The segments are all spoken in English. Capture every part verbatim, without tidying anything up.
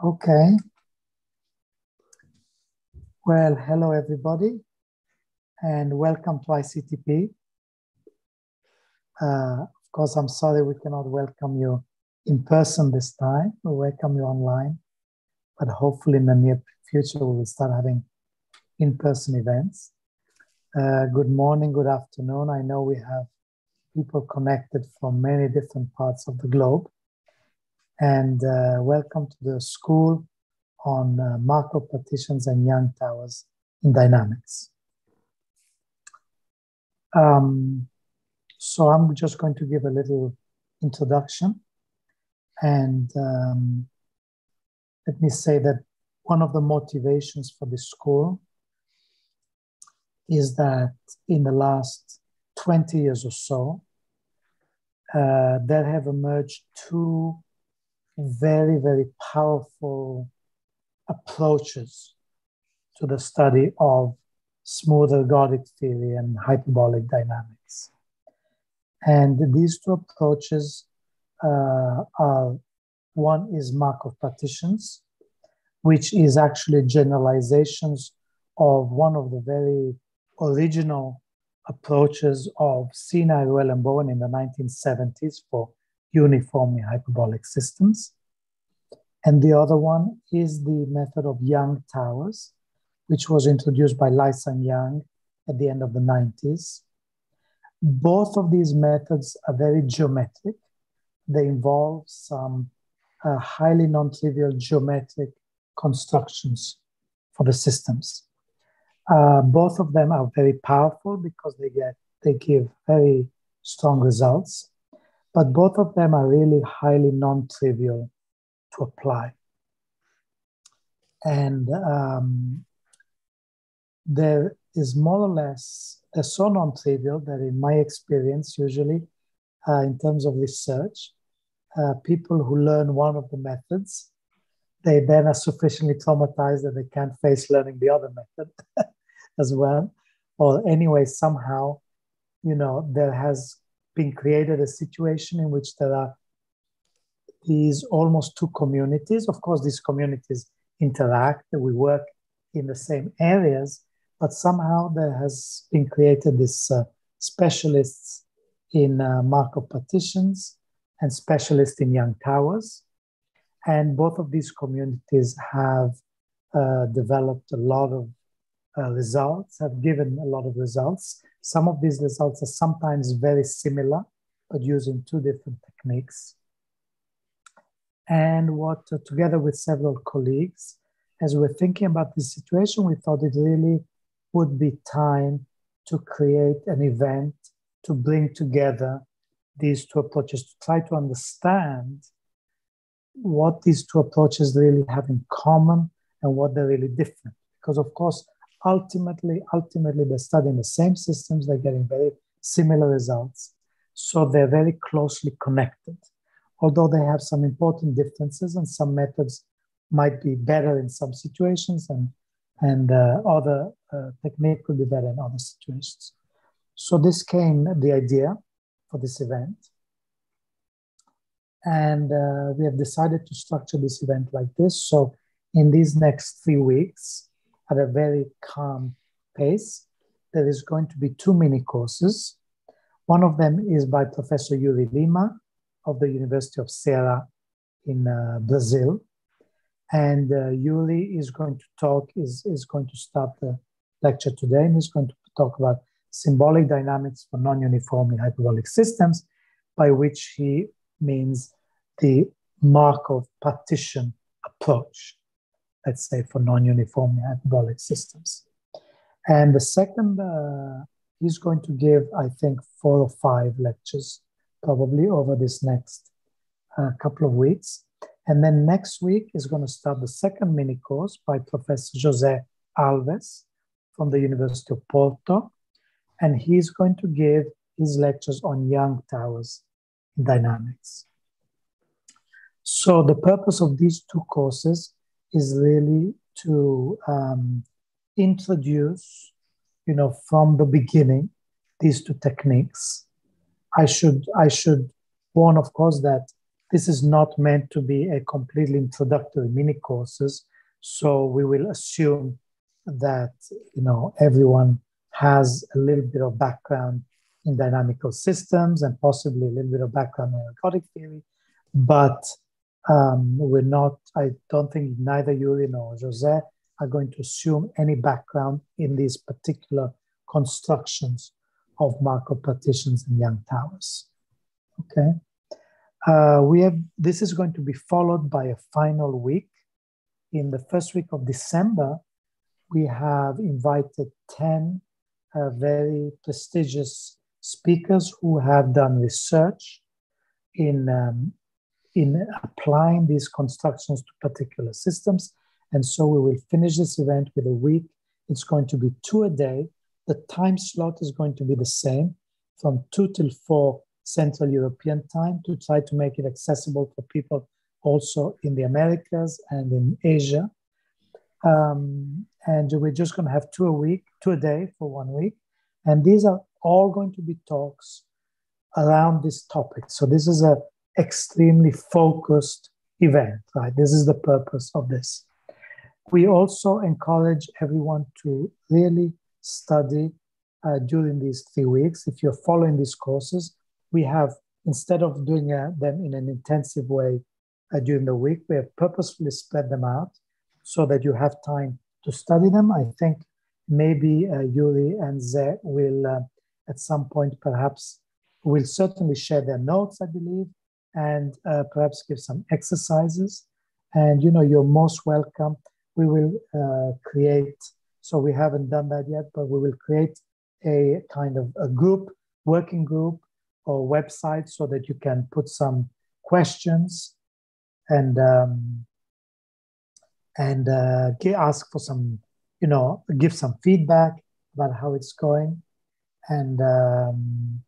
Okay. Well, hello everybody, and welcome to I C T P. Uh, of course, I'm sorry we cannot welcome you in person this time. We'll welcome you online, but hopefully in the near future we will start having in-person events. Uh, good morning, good afternoon. I know we have people connected from many different parts of the globe. And uh, welcome to the school on uh, Markov Partitions and Young Towers in Dynamics. Um, so I'm just going to give a little introduction. And um, let me say that one of the motivations for this school is that in the last twenty years or so, uh, there have emerged two very, very powerful approaches to the study of smooth ergodic theory and hyperbolic dynamics. And these two approaches uh, are, one is Markov partitions, which is actually generalizations of one of the very original approaches of Sinai, Ruelle, and Bowen in the nineteen seventies for uniformly hyperbolic systems. And the other one is the method of Young Towers, which was introduced by Lai-Sang Young at the end of the nineties. Both of these methods are very geometric. They involve some uh, highly non-trivial geometric constructions for the systems. Uh, both of them are very powerful because they get they give very strong results. But both of them are really highly non-trivial to apply. And um, there is more or less, they're so non-trivial that in my experience, usually, uh, in terms of research, uh, people who learn one of the methods, they then are sufficiently traumatized that they can't face learning the other method as well. Or anyway, somehow, you know, there has been created a situation in which there are these almost two communities. Of course, these communities interact, we work in the same areas, but somehow there has been created this uh, specialists in uh, Markov partitions and specialists in Young Towers. And both of these communities have uh, developed a lot of uh, results, have given a lot of results. Some of these results are sometimes very similar, but using two different techniques. And what, uh, together with several colleagues, as we're thinking about this situation, we thought it really would be time to create an event to bring together these two approaches, to try to understand what these two approaches really have in common and what they're really different. Because of course, Ultimately, ultimately, they're studying the same systems, they're getting very similar results. So they're very closely connected, although they have some important differences, and some methods might be better in some situations and, and uh, other uh, technique could be better in other situations. So this came, the idea for this event. And uh, we have decided to structure this event like this. So in these next three weeks, at a very calm pace, there is going to be two mini courses. One of them is by Professor Yuri Lima of the University of Ceará in uh, Brazil. And uh, Yuri is going to talk, is, is going to start the lecture today, and he's going to talk about symbolic dynamics for non-uniformly hyperbolic systems, by which he means the Markov partition approach, let's say, for non-uniformly hyperbolic systems. And the second, uh, he's going to give, I think, four or five lectures probably over this next uh, couple of weeks. And then next week is going to start the second mini course by Professor Jose Alves from the University of Porto. And he's going to give his lectures on Young Towers in Dynamics. So the purpose of these two courses is really to um, introduce, you know, from the beginning, these two techniques. I should, I should warn, of course, that This is not meant to be a completely introductory mini courses. So we will assume that, you know, everyone has a little bit of background in dynamical systems and possibly a little bit of background in ergodic theory, but um, we're not, I don't think neither Yuri nor Jose are going to assume any background in these particular constructions of Markov partitions and Young towers. Okay. Uh, we have, this is going to be followed by a final week. In the first week of December, we have invited ten uh, very prestigious speakers who have done research in, um, in applying these constructions to particular systems. And so we will finish this event with a week. It's going to be two a day. The time slot is going to be the same, from two till four Central European time, to try to make it accessible for people also in the Americas and in Asia. Um, and we're just going to have two a week, two a day for one week. And these are all going to be talks around this topic. So this is an extremely focused event, right? This is the purpose of this. We also encourage everyone to really study uh, during these three weeks. If you're following these courses, we have, instead of doing uh, them in an intensive way uh, during the week, we have purposefully spread them out so that you have time to study them. I think maybe uh, Yuri and Ze will, uh, at some point, perhaps, will certainly share their notes, I believe, and uh, perhaps give some exercises. And, you know, you're most welcome. We will uh, create, so we haven't done that yet, but we will create a kind of a group, working group, or website, so that you can put some questions and um, and uh, ask for some, you know, give some feedback about how it's going, and um,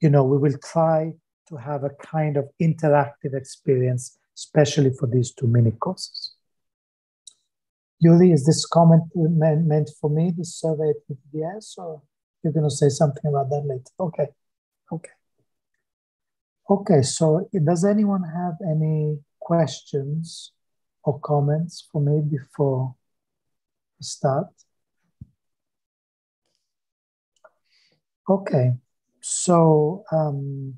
you know, we will try to have a kind of interactive experience, especially for these two mini courses. Yuri, is this comment meant for me? This survey at P T D S, or you're going to say something about that later? Okay. Okay. Okay, so does anyone have any questions or comments for me before we start? Okay, so um,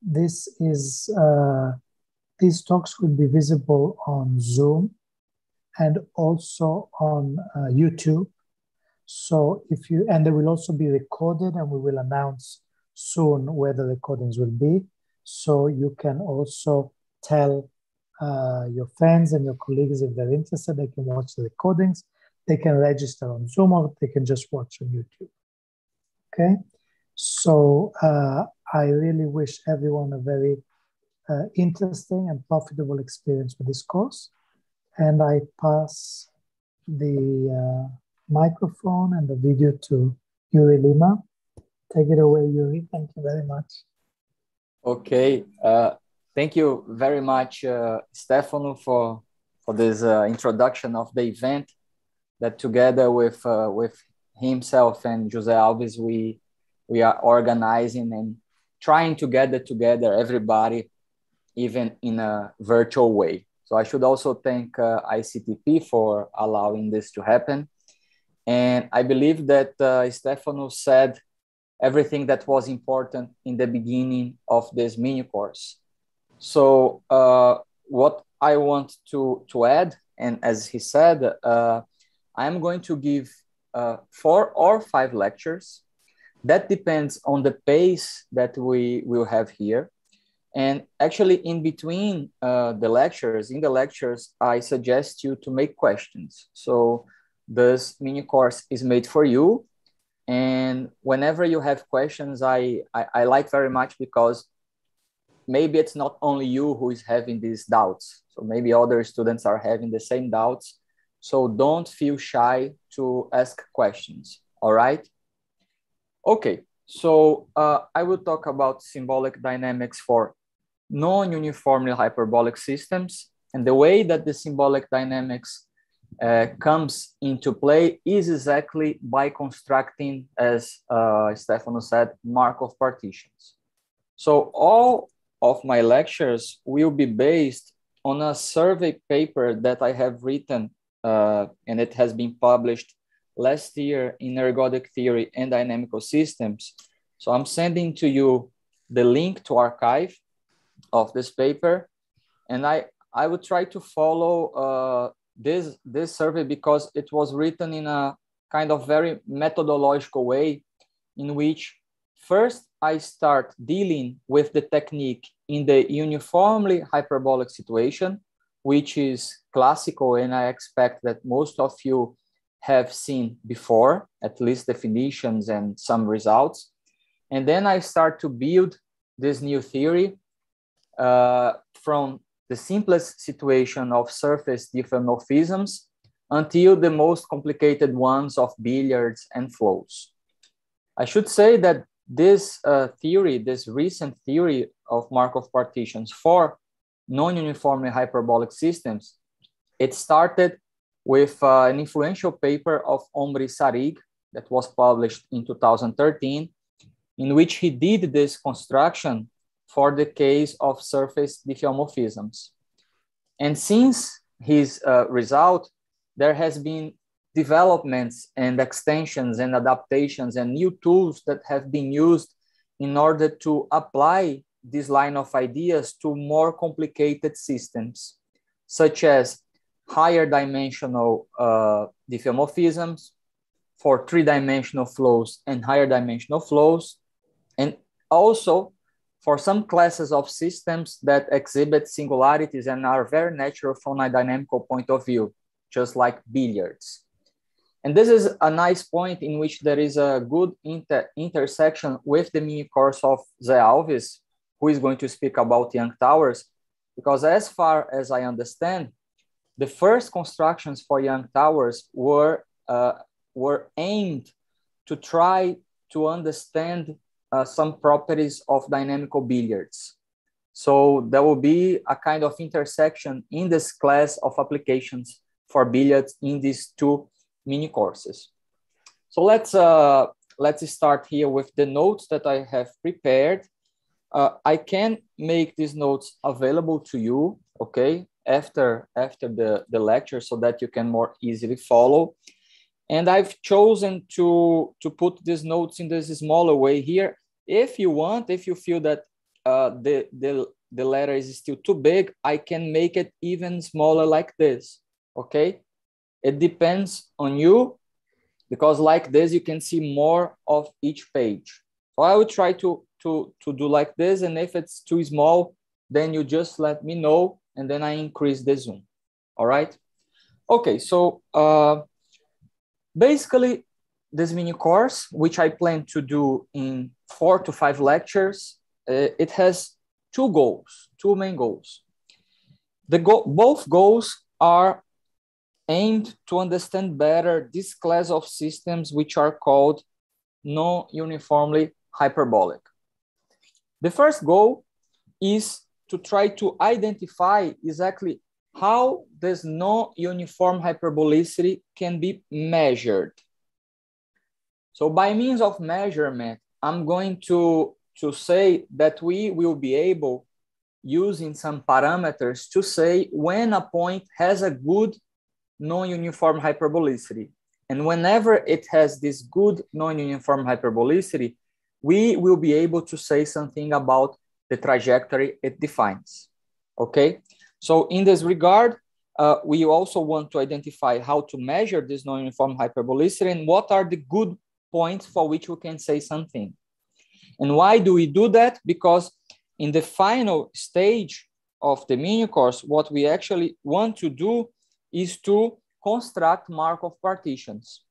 this is, uh, these talks will be visible on Zoom and also on uh, YouTube. So if you, and they will also be recorded, and we will announce soon where the recordings will be, so you can also tell uh, your friends and your colleagues if they're interested. They can watch the recordings, they can register on Zoom, or they can just watch on YouTube. Okay, so uh, I really wish everyone a very uh, interesting and profitable experience with this course, and I pass the uh, microphone and the video to Yuri Lima. Take it away, Yuri. Thank you very much. Okay. Uh, thank you very much, uh, Stefano, for, for this uh, introduction of the event that, together with, uh, with himself and Jose Alves, we, we are organizing and trying to gather together everybody, even in a virtual way. So I should also thank uh, I C T P for allowing this to happen. And I believe that uh, Stefano said everything that was important in the beginning of this mini course. So uh, what I want to, to add, and as he said, uh, I'm going to give uh, four or five lectures. That depends on the pace that we will have here. And actually, in between uh, the lectures, in the lectures, I suggest you to make questions. So this mini course is made for you. And whenever you have questions, I, I, I like very much, because maybe it's not only you who is having these doubts. So maybe other students are having the same doubts. So don't feel shy to ask questions, all right? Okay, so uh, I will talk about symbolic dynamics for non-uniformly hyperbolic systems. And the way that the symbolic dynamics Uh, comes into play is exactly by constructing, as uh, Stefano said, Markov partitions. So all of my lectures will be based on a survey paper that I have written, uh, and it has been published last year in ergodic theory and dynamical systems. So I'm sending to you the link to archive of this paper. And I, I would try to follow uh, this, this survey because it was written in a kind of very methodological way, in which first I start dealing with the technique in the uniformly hyperbolic situation, which is classical, and I expect that most of you have seen before, at least definitions and some results. And then I start to build this new theory uh, from the simplest situation of surface diffeomorphisms until the most complicated ones of billiards and flows. I should say that this uh, theory, this recent theory of Markov partitions for non-uniformly hyperbolic systems, it started with uh, an influential paper of Omri Sarig that was published in two thousand thirteen, in which he did this construction for the case of surface diffeomorphisms. And since his uh, result, there has been developments and extensions and adaptations and new tools that have been used in order to apply this line of ideas to more complicated systems, such as higher dimensional uh, diffeomorphisms for three-dimensional flows and higher dimensional flows, and also for some classes of systems that exhibit singularities and are very natural from a dynamical point of view, just like billiards. And this is a nice point in which there is a good inter intersection with the mini course of Jose Alves, who is going to speak about Young Towers, because as far as I understand, the first constructions for Young Towers were, uh, were aimed to try to understand uh, some properties of dynamical billiards. So there will be a kind of intersection in this class of applications for billiards in these two mini courses. So let's, uh, let's start here with the notes that I have prepared. Uh, I can make these notes available to you, okay, after, after the, the lecture so that you can more easily follow. And I've chosen to, to put these notes in this smaller way here. If you want, if you feel that uh, the, the, the letter is still too big, I can make it even smaller like this. Okay, it depends on you, because like this, you can see more of each page. So I will try to, to, to do like this, and if it's too small, then you just let me know, and then I increase the zoom, all right? Okay, so uh, basically, this mini course, which I plan to do in four to five lectures, uh, it has two goals, two main goals. The go- both goals are aimed to understand better this class of systems which are called non-uniformly hyperbolic. The first goal is to try to identify exactly how this non-uniform hyperbolicity can be measured. So by means of measurement, I'm going to, to say that we will be able, using some parameters, to say when a point has a good non-uniform hyperbolicity. And whenever it has this good non-uniform hyperbolicity, we will be able to say something about the trajectory it defines, okay? So in this regard, uh, we also want to identify how to measure this non-uniform hyperbolicity and what are the good points for which we can say something. And why do we do that? Because in the final stage of the mini course, what we actually want to do is to construct Markov partitions.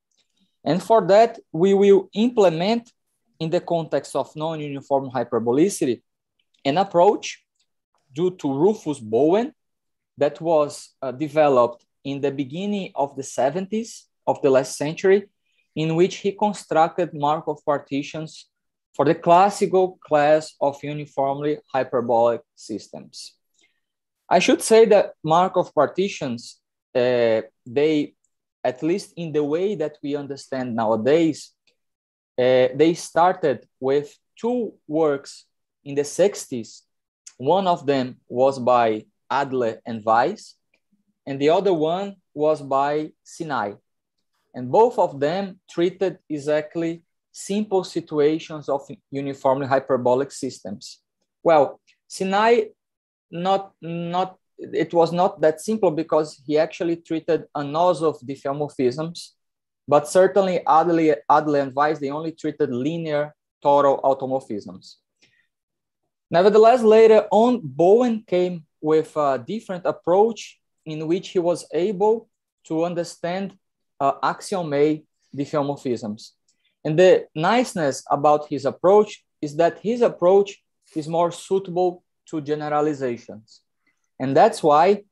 And for that, we will implement, in the context of non-uniform hyperbolicity, an approach due to Rufus Bowen that was uh, developed in the beginning of the seventies of the last century, in which he constructed Markov partitions for the classical class of uniformly hyperbolic systems. I should say that Markov partitions, Uh, they, at least in the way that we understand nowadays, uh, they started with two works in the sixties One of them was by Adler and Weiss, and the other one was by Sinai. And both of them treated exactly simple situations of uniformly hyperbolic systems. Well, Sinai, not, not, it was not that simple because he actually treated Anosov diffeomorphisms, but certainly Adler, Adler and Weiss, they only treated linear total automorphisms. Nevertheless, later on, Bowen came with a different approach in which he was able to understand uh, axiom A diffeomorphisms. And the niceness about his approach is that his approach is more suitable to generalizations. And that's why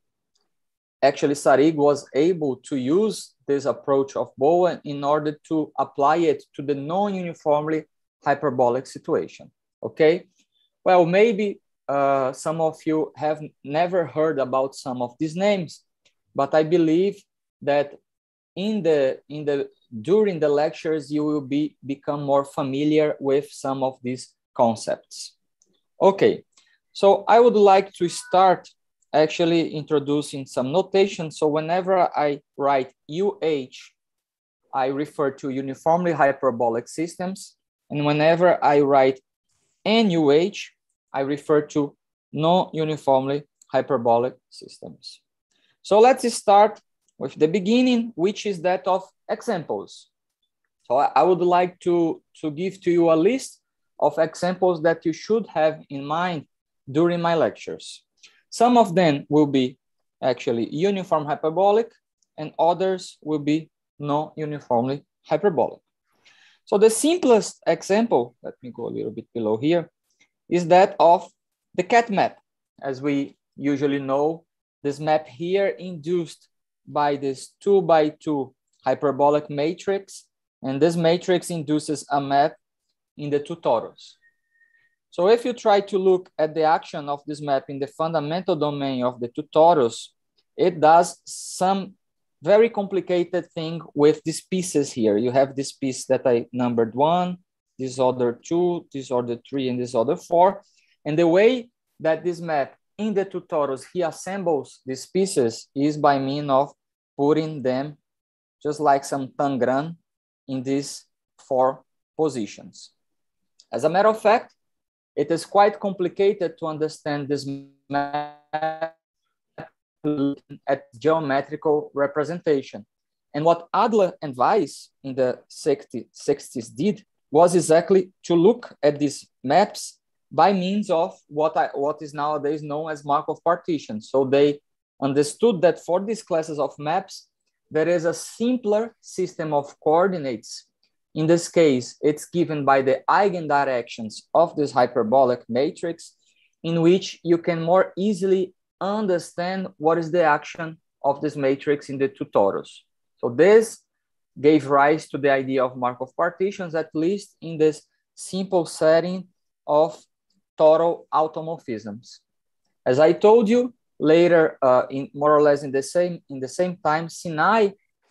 actually Sarig was able to use this approach of Bowen in order to apply it to the non-uniformly hyperbolic situation, okay? Well, maybe uh, some of you have never heard about some of these names, but I believe that in the, in the, during the lectures, you will be, become more familiar with some of these concepts. Okay, so I would like to start actually introducing some notation. So whenever I write U H, I refer to uniformly hyperbolic systems. And whenever I write N U H, I refer to non-uniformly hyperbolic systems. So let's start with the beginning, which is that of examples. So I would like to, to give to you a list of examples that you should have in mind during my lectures. Some of them will be actually uniform hyperbolic and others will be non-uniformly hyperbolic. So the simplest example, let me go a little bit below here, is that of the cat map. As we usually know, this map here induced by this two by two hyperbolic matrix, and this matrix induces a map in the two totals. So if you try to look at the action of this map in the fundamental domain of the two totals, it does some very complicated thing with these pieces here. You have this piece that I numbered one, this other two, this other three, and this other four. And the way that this map in the two totals, he assembles these pieces is by means of putting them just like some tangran in these four positions. As a matter of fact, it is quite complicated to understand this map at geometrical representation. And what Adler and Weiss in the sixties did was exactly to look at these maps by means of what, I, what is nowadays known as Markov partitions. So they understood that for these classes of maps, there is a simpler system of coordinates. In this case, it's given by the eigendirections of this hyperbolic matrix in which you can more easily understand what is the action of this matrix in the two totals. So this gave rise to the idea of Markov partitions, at least in this simple setting of total automorphisms. As I told you later, uh, in more or less in the same in the same time, Sinai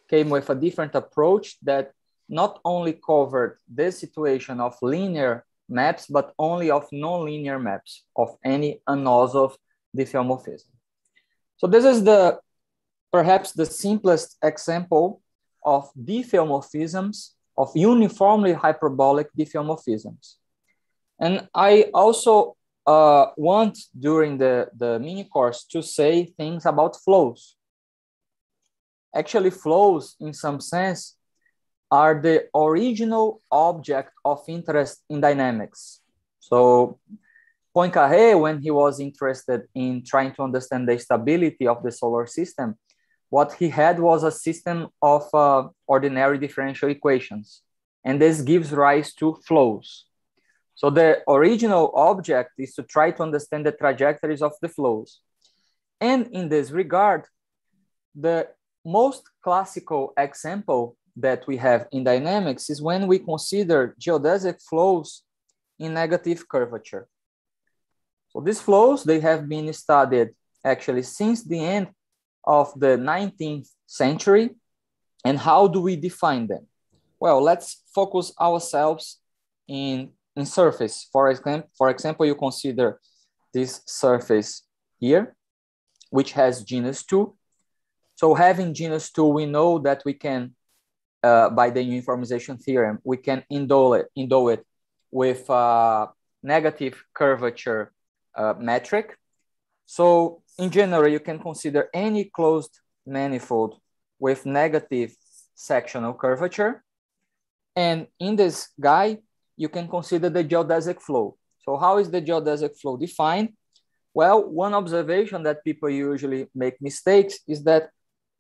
came with a different approach that not only covered this situation of linear maps, but only of nonlinear maps of any Anosov diffeomorphism. So this is the perhaps the simplest example of diffeomorphisms, of uniformly hyperbolic diffeomorphisms. And I also uh, want during the, the mini course to say things about flows. Actually, flows in some sense are the original object of interest in dynamics. So Poincaré, when he was interested in trying to understand the stability of the solar system, what he had was a system of uh, ordinary differential equations. And this gives rise to flows. So the original object is to try to understand the trajectories of the flows. And in this regard, the most classical example that we have in dynamics is when we consider geodesic flows in negative curvature. So these flows, they have been studied actually since the end of the nineteenth century. And how do we define them? Well, let's focus ourselves in, in surface. For example, for example, you consider this surface here, which has genus two. So having genus two, we know that we can, uh, by the uniformization theorem, we can endow it, endow it with a negative curvature uh, metric. So in general, you can consider any closed manifold with negative sectional curvature. And in this guy, you can consider the geodesic flow. So how is the geodesic flow defined? Well, one observation that people usually make mistakes is that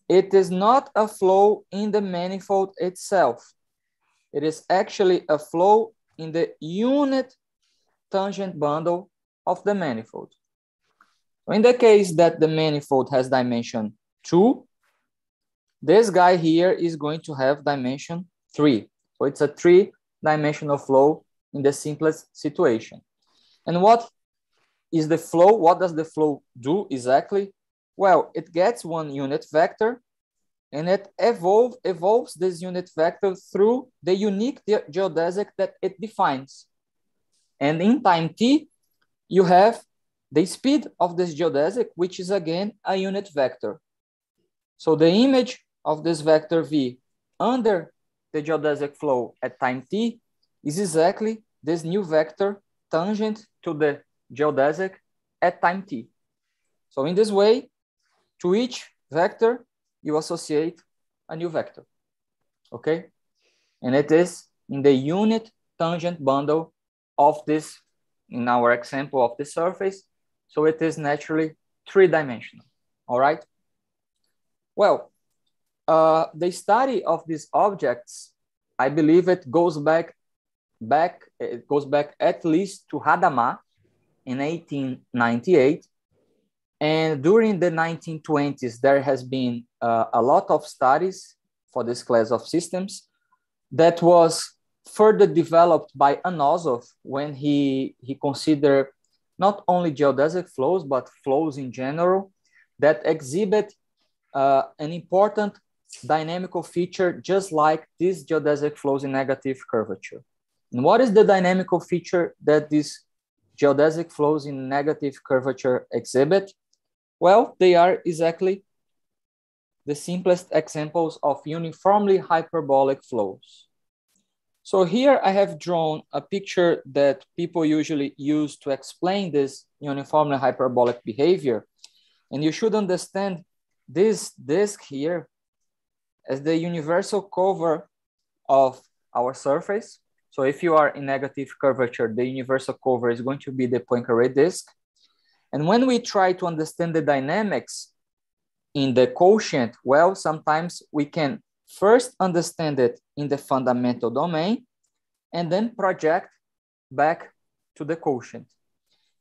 it is not a flow in the manifold itself. It is actually a flow in the unit tangent bundle of the manifold. In the case that the manifold has dimension two, this guy here is going to have dimension three. So it's a three-dimensional flow in the simplest situation. And what is the flow? What does the flow do exactly? Well, it gets one unit vector, and it evolve, evolves this unit vector through the unique geodesic that it defines. And in time t, you have the speed of this geodesic, which is again a unit vector. So the image of this vector v under the geodesic flow at time t is exactly this new vector tangent to the geodesic at time t. So in this way, to each vector, you associate a new vector, okay? And it is in the unit tangent bundle of this, in our example of the surface, so it is naturally three-dimensional, all right? Well, uh, the study of these objects, I believe it goes back, back, it goes back at least to Hadamard in eighteen ninety-eight. And during the nineteen twenties, there has been uh, a lot of studies for this class of systems that was further developed by Anosov when he, he considered not only geodesic flows, but flows in general that exhibit uh, an important dynamical feature, just like these geodesic flows in negative curvature. And what is the dynamical feature that these geodesic flows in negative curvature exhibit? Well, they are exactly the simplest examples of uniformly hyperbolic flows. So here I have drawn a picture that people usually use to explain this uniformly hyperbolic behavior. And you should understand this disk here as the universal cover of our surface. So if you are in negative curvature, the universal cover is going to be the Poincaré disk. And when we try to understand the dynamics in the quotient, well, sometimes we can first understand it in the fundamental domain and then project back to the quotient.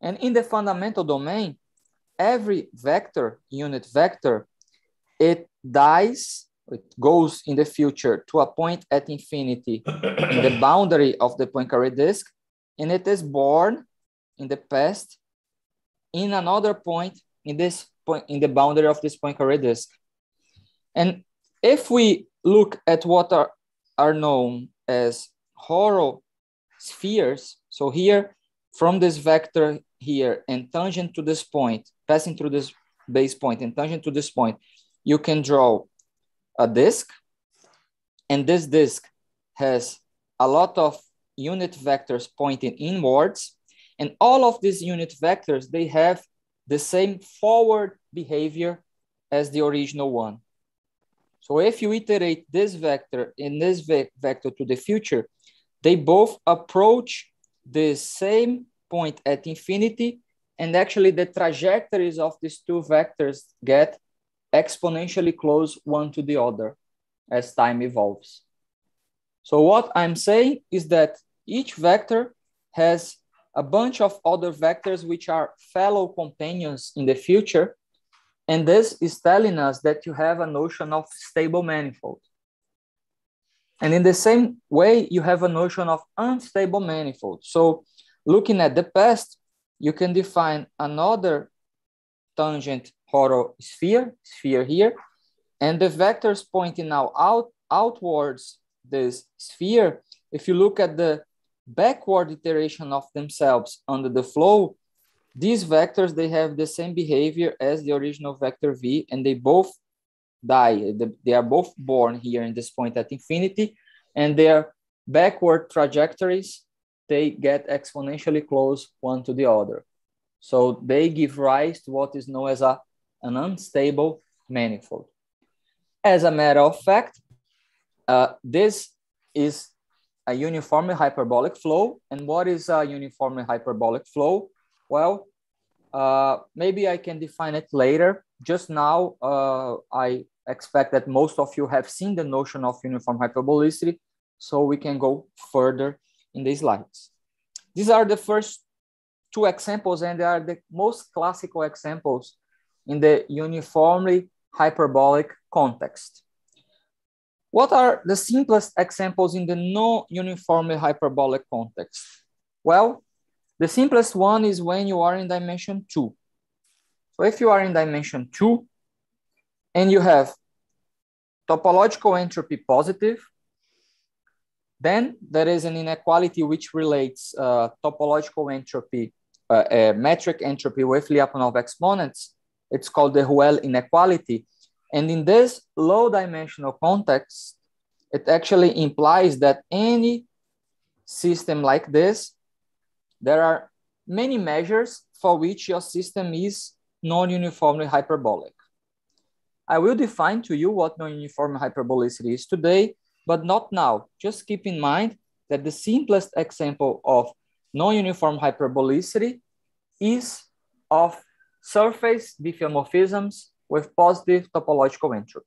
And in the fundamental domain, every vector, unit vector, it dies, it goes in the future to a point at infinity in the boundary of the Poincaré disk, and it is born in the past in another point in this point in the boundary of this Poincaré disk. And if we look at what are, are known as Horo spheres, so here from this vector here and tangent to this point, passing through this base point and tangent to this point, you can draw a disk, and this disk has a lot of unit vectors pointing inwards, and all of these unit vectors, they have the same forward behavior as the original one. So if you iterate this vector and this ve vector to the future, they both approach the same point at infinity, and actually the trajectories of these two vectors get exponentially close one to the other as time evolves. So what I'm saying is that each vector has a bunch of other vectors which are fellow companions in the future. And this is telling us that you have a notion of stable manifold. And in the same way, you have a notion of unstable manifold. So looking at the past, you can define another tangent Horo sphere, sphere here, and the vectors pointing now out, outwards this sphere, if you look at the backward iteration of themselves under the flow, These vectors, they have the same behavior as the original vector v, and they both die. They are both born here in this point at infinity, and their backward trajectories, they get exponentially close one to the other. So they give rise to what is known as a, an unstable manifold. As a matter of fact, uh, this is a uniformly hyperbolic flow. And what is a uniformly hyperbolic flow? Well, uh, maybe I can define it later. Just now, uh, I expect that most of you have seen the notion of uniform hyperbolicity, so we can go further in these slides. These are the first two examples, and they are the most classical examples in the uniformly hyperbolic context. What are the simplest examples in the non-uniformly hyperbolic context? Well, the simplest one is when you are in dimension two. So if you are in dimension two and you have topological entropy positive, then there is an inequality which relates uh, topological entropy, uh, uh, metric entropy with Lyapunov exponents. It's called the Ruelle inequality. And in this low dimensional context, it actually implies that any system like this, there are many measures for which your system is non-uniformly hyperbolic. I will define to you what non-uniform hyperbolicity is today, but not now. Just keep in mind that the simplest example of non-uniform hyperbolicity is of surface diffeomorphisms with positive topological entropy.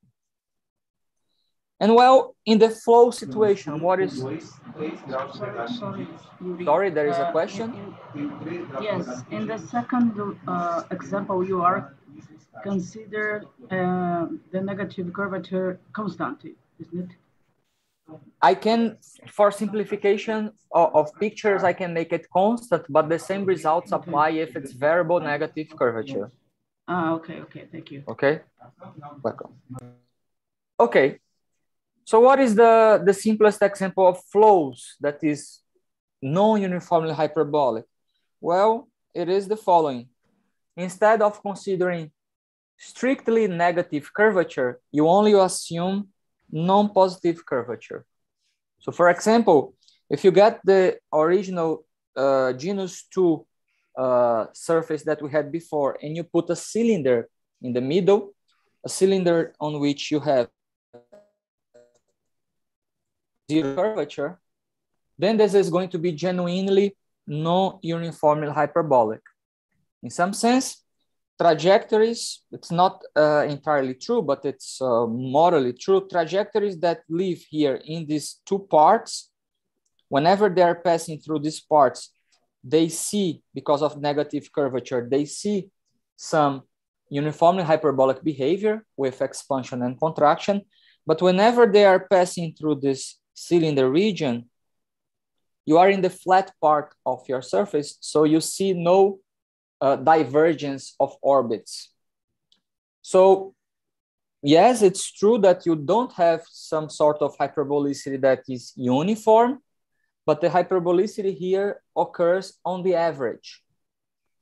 And well, in the flow situation, what is... Sorry, sorry, Yuri. Sorry, there is uh, a question? In, in, yes, in the second uh, example, you are considered uh, the negative curvature constant, isn't it? I can, for simplification of, of pictures, I can make it constant, but the same results apply if it's variable negative curvature. Ah, okay, okay, thank you. Okay, welcome. Okay. So what is the, the simplest example of flows that is non-uniformly hyperbolic? Well, it is the following. Instead of considering strictly negative curvature, you only assume non-positive curvature. So for example, if you get the original uh, genus two uh, surface that we had before, and you put a cylinder in the middle, a cylinder on which you have zero curvature, then this is going to be genuinely non-uniformly hyperbolic. In some sense, trajectories, it's not uh, entirely true, but it's uh, morally true. Trajectories that live here in these two parts, whenever they are passing through these parts, they see, because of negative curvature, they see some uniformly hyperbolic behavior with expansion and contraction. But whenever they are passing through this cylinder region, you are in the flat part of your surface, so you see no uh, divergence of orbits. So yes, it's true that you don't have some sort of hyperbolicity that is uniform, but the hyperbolicity here occurs on the average.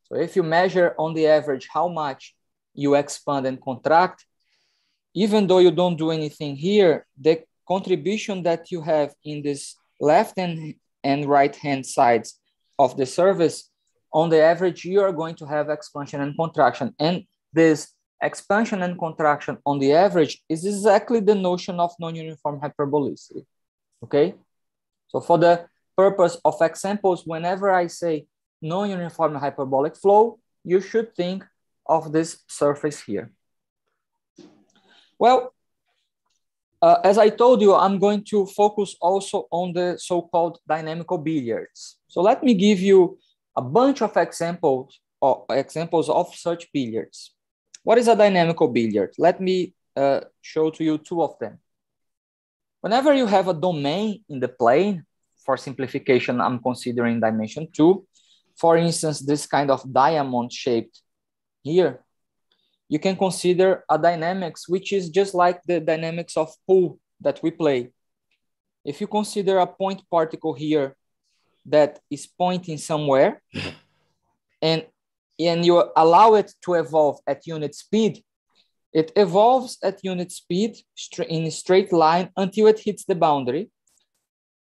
So if you measure on the average how much you expand and contract, even though you don't do anything here, the contribution that you have in this left and, and right-hand sides of the surface, on the average, you are going to have expansion and contraction. And this expansion and contraction on the average is exactly the notion of non-uniform hyperbolicity, okay? So for the purpose of examples, whenever I say non-uniform hyperbolic flow, you should think of this surface here. Well, uh, as I told you, I'm going to focus also on the so-called dynamical billiards. So let me give you a bunch of examples, or examples of such billiards. What is a dynamical billiard? Let me uh, show to you two of them. Whenever you have a domain in the plane, for simplification, I'm considering dimension two. For instance, this kind of diamond shaped here, you can consider a dynamics, which is just like the dynamics of pool that we play. If you consider a point particle here that is pointing somewhere, and and you allow it to evolve at unit speed, it evolves at unit speed in a straight line until it hits the boundary.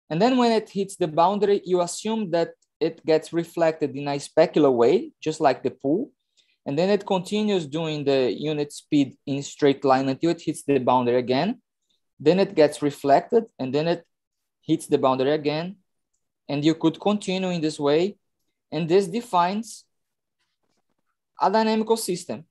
And then when it hits the boundary, you assume that it gets reflected in a specular way, just like the pool. And then it continues doing the unit speed in straight line until it hits the boundary again. Then it gets reflected and then it hits the boundary again. And you could continue in this way. And this defines a dynamical system.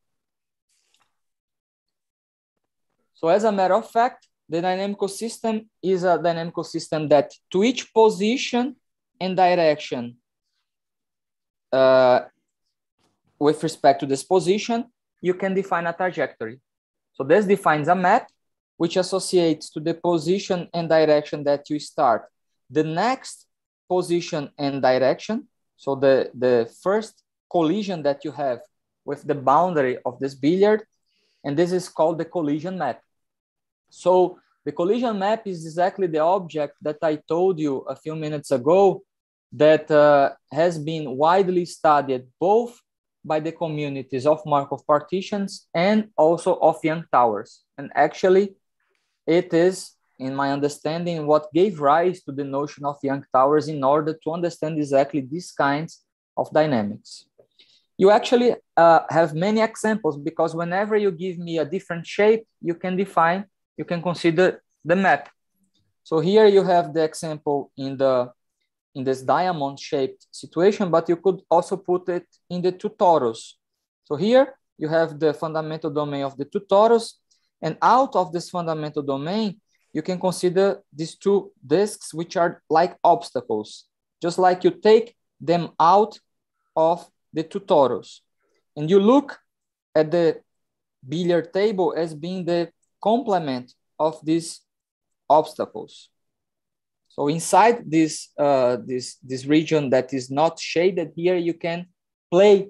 So as a matter of fact, the dynamical system is a dynamical system that to each position and direction uh, with respect to this position, you can define a trajectory. So this defines a map which associates to the position and direction that you start the next position and direction. So the, the first collision that you have with the boundary of this billiard, and this is called the collision map. So the collision map is exactly the object that I told you a few minutes ago that uh, has been widely studied both by the communities of Markov partitions and also of Young Towers. And actually, it is, in my understanding, what gave rise to the notion of Young Towers in order to understand exactly these kinds of dynamics. You actually uh, have many examples because whenever you give me a different shape, you can define, you can consider the map. So here you have the example in the in this diamond-shaped situation, but you could also put it in the two torus. So here you have the fundamental domain of the two torus, and out of this fundamental domain, you can consider these two disks, which are like obstacles, just like you take them out of the two torus. And you look at the billiard table as being the complement of these obstacles. So inside this, uh, this, this region that is not shaded here, you can play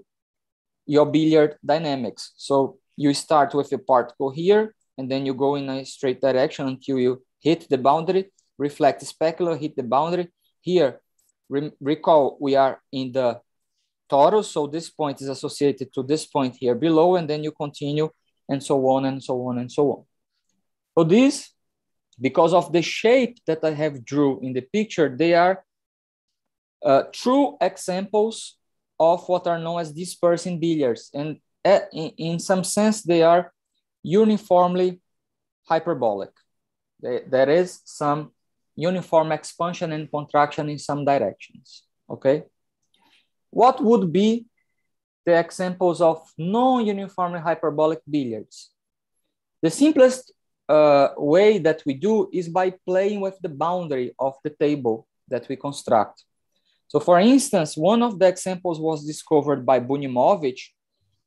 your billiard dynamics. So you start with a particle here, and then you go in a straight direction until you hit the boundary, reflect the specular, hit the boundary. Here, re recall we are in the torus, so this point is associated to this point here below, and then you continue, and so on, and so on, and so on. So these, because of the shape that I have drew in the picture, they are uh, true examples of what are known as dispersing billiards. And uh, in, in some sense, they are uniformly hyperbolic. They, there is some uniform expansion and contraction in some directions, okay? What would be the examples of non-uniformly hyperbolic billiards? The simplest Uh, way that we do is by playing with the boundary of the table that we construct. So for instance, one of the examples was discovered by Bunimovich,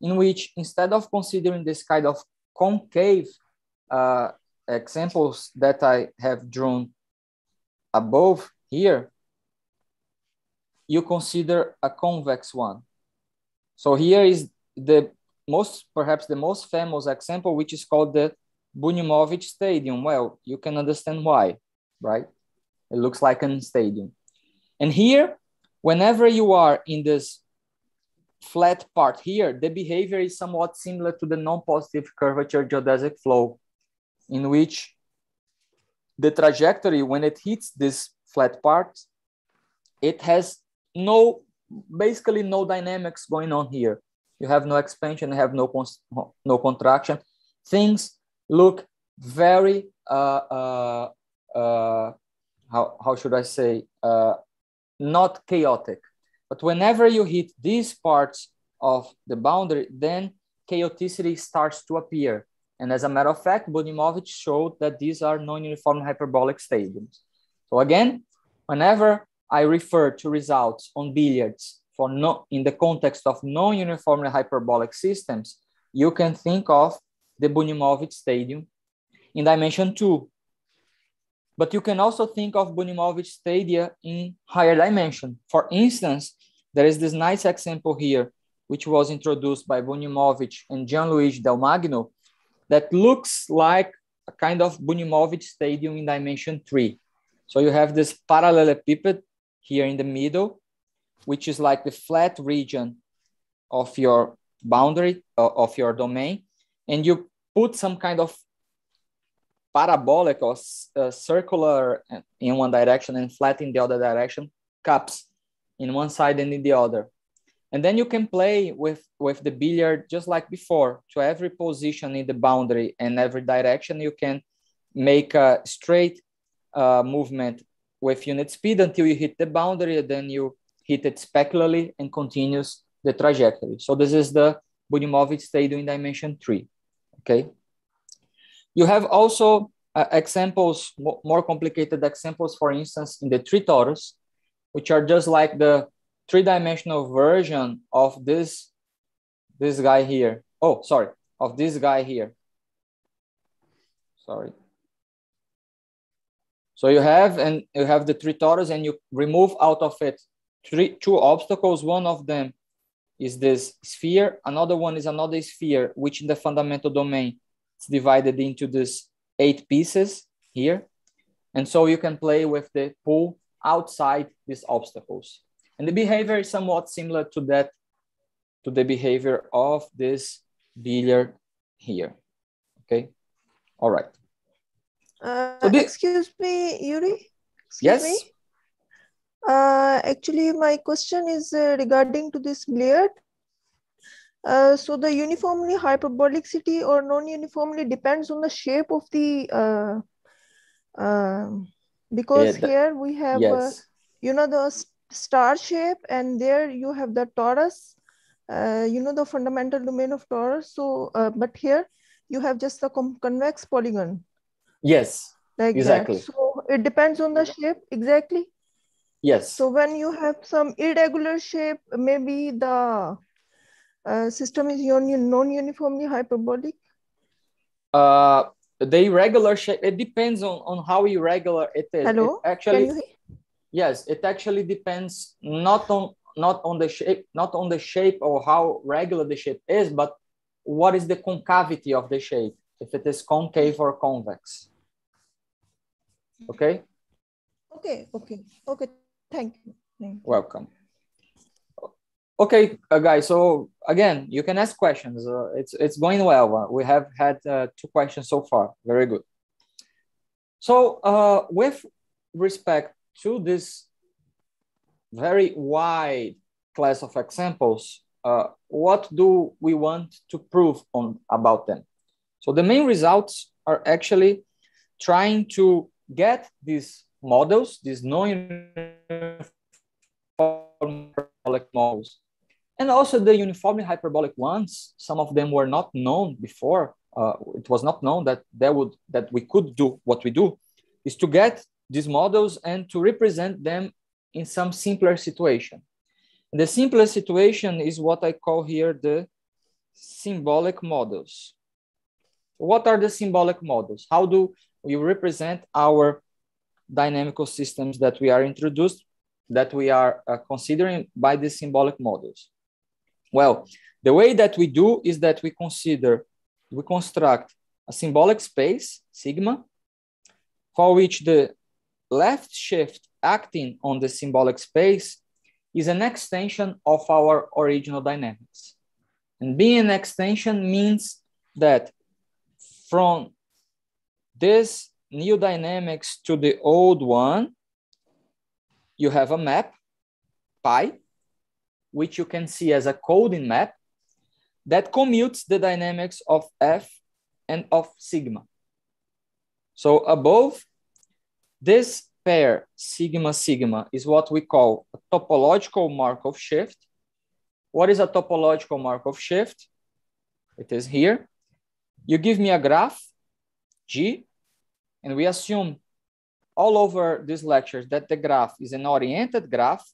in which instead of considering this kind of concave uh, examples that I have drawn above here, you consider a convex one. So here is the most, perhaps the most famous example, which is called the Bunimovich Stadium. Well, you can understand why, right? It looks like a stadium. And here, whenever you are in this flat part here, the behavior is somewhat similar to the non-positive curvature geodesic flow, in which the trajectory, when it hits this flat part, it has no, basically no dynamics going on here. You have no expansion, you have no, no contraction. Things look very, uh, uh, uh, how, how should I say, uh, not chaotic. But whenever you hit these parts of the boundary, then chaoticity starts to appear. And as a matter of fact, Bunimovich showed that these are non-uniform hyperbolic stadiums. So again, whenever I refer to results on billiards for no, in the context of non-uniformly hyperbolic systems, you can think of the Bunimovich Stadium in dimension two. But you can also think of Bunimovich stadia in higher dimension. For instance, there is this nice example here, which was introduced by Bunimovich and Gianluigi Del Magno, that looks like a kind of Bunimovich Stadium in dimension three. So you have this parallelepiped here in the middle, which is like the flat region of your boundary uh, of your domain, and you put some kind of parabolic or uh, circular in one direction and flat in the other direction cups in one side and in the other. And then you can play with, with the billiard just like before. To every position in the boundary and every direction, you can make a straight uh, movement with unit speed until you hit the boundary, and then you hit it specularly and continues the trajectory. So this is the Bunimovich stadium in dimension three, okay? You have also uh, examples, more complicated examples, for instance, in the tritores, which are just like the three-dimensional version of this, this guy here. Oh, sorry, of this guy here. Sorry. So you have, and you have the tritores, and you remove out of it three, two obstacles. One of them is this sphere. Another one is another sphere, which in the fundamental domain is divided into these eight pieces here. And so you can play with the pool outside these obstacles. And the behavior is somewhat similar to that, to the behavior of this billiard here. Okay. All right. Uh, so this... Excuse me, Yuri. Excuse yes. Me. Uh, actually, my question is uh, regarding to this billiard. Uh, so the uniformly hyperbolicity or non-uniformly depends on the shape of the. Uh, uh, because yeah, that, here we have, yes. uh, you know, the star shape, and there you have the torus, uh, you know, the fundamental domain of torus. So, uh, but here you have just the convex polygon. Yes, like exactly. That. So it depends on the shape, exactly. Yes. So when you have some irregular shape, maybe the uh, system is non-uniformly hyperbolic. Uh, the irregular shape, it depends on, on how irregular it is. Hello? It actually, Can you yes, it actually depends not on not on the shape, not on the shape or how regular the shape is, but what is the concavity of the shape, if it is concave or convex. Okay. Okay, okay, okay, thank you. Thank you. Welcome. Okay, uh, guys, so again, you can ask questions. Uh, it's, it's going well. We have had uh, two questions so far. Very good. So uh, with respect to this very wide class of examples, uh, what do we want to prove on about them? So the main results are actually trying to get these models, these non-uniform hyperbolic models, and also the uniformly hyperbolic ones. Some of them were not known before. Uh, it was not known that there would that we could do what we do, is to get these models and to represent them in some simpler situation. And the simpler situation is what I call here the symbolic models. What are the symbolic models? How do we represent our dynamical systems that we are introduced, that we are uh, considering by these symbolic models? Well, the way that we do is that we consider, we construct a symbolic space, sigma, for which the left shift acting on the symbolic space is an extension of our original dynamics. And being an extension means that from this new dynamics to the old one, you have a map, pi, which you can see as a coding map that commutes the dynamics of F and of sigma. So above, this pair sigma sigma is what we call a topological Markov shift. What is a topological Markov shift? It is here. You give me a graph, G, and we assume all over these lectures that the graph is an oriented graph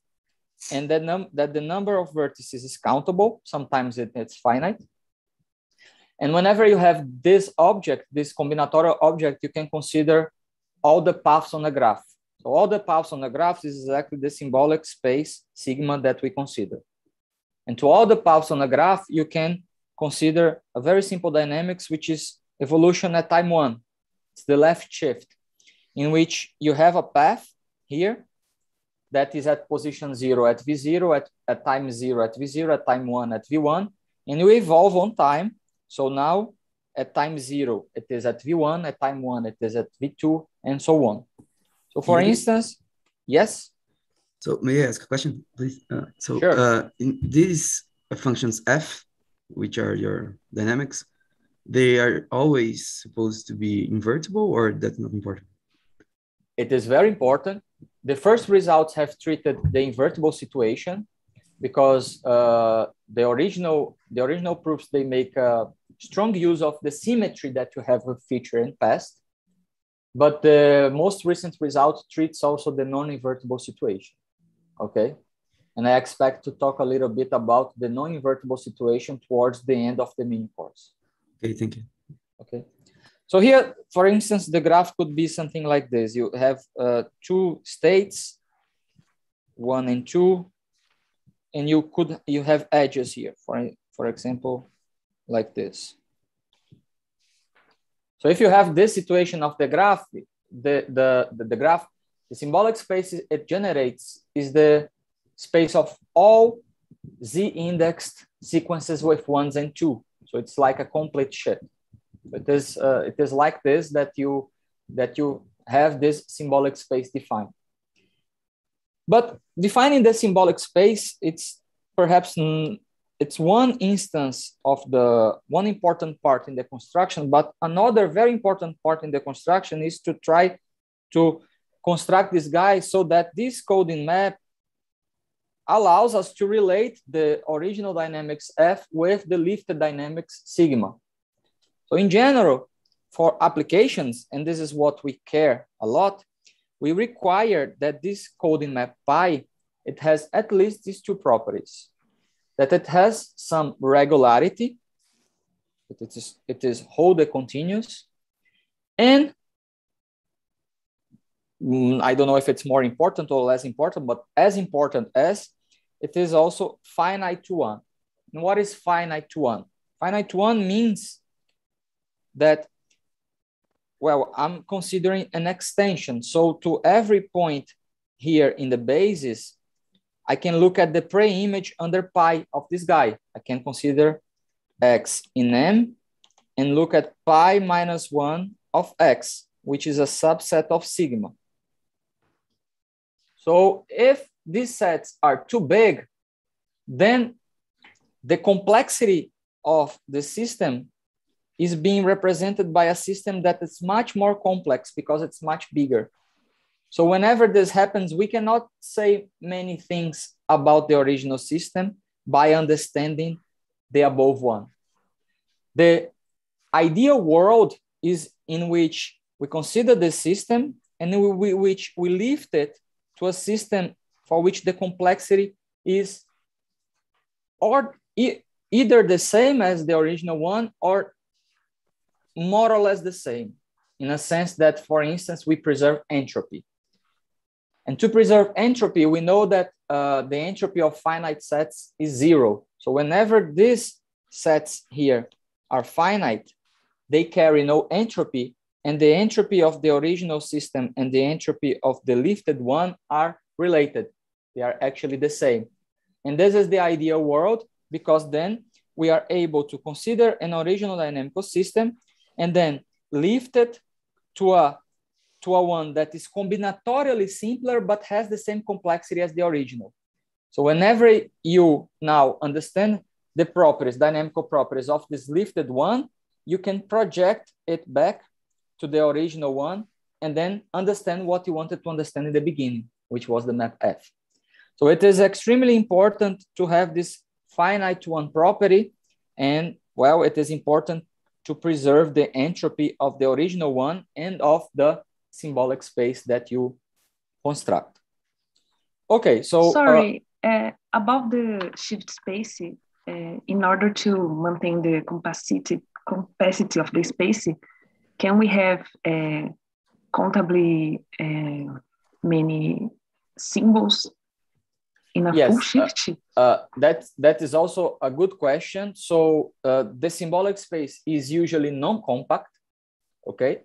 and that, num that the number of vertices is countable. Sometimes it, it's finite. And whenever you have this object, this combinatorial object, you can consider all the paths on the graph. So all the paths on the graph is exactly the symbolic space sigma that we consider. And to all the paths on the graph, you can consider a very simple dynamics, which is evolution at time one. It's the left shift, in which you have a path here that is at position zero at V zero, at, at time zero at V zero, at time one at V one, and you evolve on time. So now at time zero, it is at V one, at time one, it is at V two, and so on. So for mm-hmm. instance, yes? So may I ask a question, please? Uh, so sure. uh, in these functions f, which are your dynamics, they are always supposed to be invertible, or that's not important? It is very important. The first results have treated the invertible situation because uh, the original the original proofs, they make a strong use of the symmetry that you have with feature and past. But the most recent result treats also the non-invertible situation, okay? And I expect to talk a little bit about the non-invertible situation towards the end of the main course. Okay, thank you. Okay. So here, for instance, the graph could be something like this. You have uh, two states, one and two, and you could you have edges here, for, for example, like this. So if you have this situation of the graph, the, the, the, the graph, the symbolic space it generates is the space of all z-indexed sequences with ones and two. So it's like a complete shift. It is, uh, it is like this that you, that you have this symbolic space defined. But defining the symbolic space, it's perhaps, it's one instance of the, one important part in the construction, but another very important part in the construction is to try to construct this guy so that this coding map allows us to relate the original dynamics F with the lifted dynamics sigma. So in general, for applications, and this is what we care a lot, we require that this coding map pi, it has at least these two properties, that it has some regularity, that it is, it is wholly continuous, and mm, I don't know if it's more important or less important, but as important as, it is also finite to one. And what is finite to one? Finite to one means that, well, I'm considering an extension. So to every point here in the basis, I can look at the preimage under pi of this guy. I can consider x in M and look at pi minus one of x, which is a subset of sigma. So if these sets are too big, then the complexity of the system is being represented by a system that is much more complex because it's much bigger. So whenever this happens, we cannot say many things about the original system by understanding the above one. The ideal world is in which we consider the system and in which we lift it to a system for which the complexity is or e- either the same as the original one or more or less the same, in a sense that, for instance, we preserve entropy. And to preserve entropy, we know that uh, the entropy of finite sets is zero. So whenever these sets here are finite, they carry no entropy, and the entropy of the original system and the entropy of the lifted one are related. They are actually the same. And this is the ideal world, because then we are able to consider an original dynamical system and then lift it to a, to a one that is combinatorially simpler, but has the same complexity as the original. So whenever you now understand the properties, dynamical properties of this lifted one, you can project it back to the original one and then understand what you wanted to understand in the beginning, which was the map F. So it is extremely important to have this finite one property. And well, it is important to preserve the entropy of the original one and of the symbolic space that you construct. Okay, so- Sorry, uh, uh, about the shift space, uh, in order to maintain the capacity, capacity of the space, can we have uh, countably uh, many symbols in a yes, full shift? Uh, uh, that, that is also a good question. So uh, the symbolic space is usually non-compact, okay?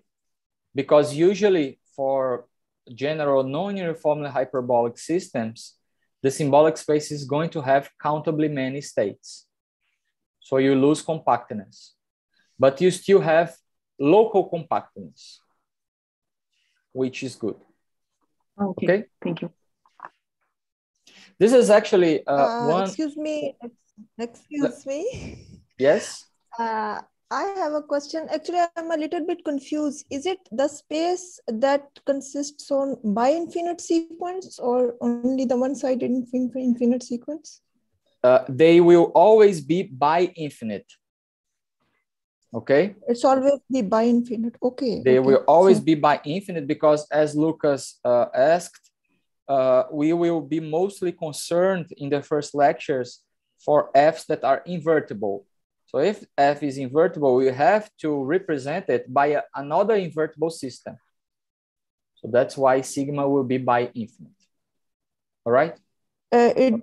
Because usually for general non-uniformly hyperbolic systems, the symbolic space is going to have countably many states. So you lose compactness, but you still have local compactness, which is good. Okay, okay? Thank you. This is actually uh, uh, one... Excuse me, excuse me. Yes? Uh, I have a question. Actually, I'm a little bit confused. Is it the space that consists on bi-infinite sequence or only the one-sided infinite sequence? Uh, they will always be bi-infinite. Okay? It's always be bi-infinite. Okay. They okay. will always so, be bi-infinite because, as Lucas uh, asked, uh, we will be mostly concerned in the first lectures for Fs that are invertible. So if F is invertible, we have to represent it by a, another invertible system. So that's why sigma will be bi-infinite. All right? Uh, it,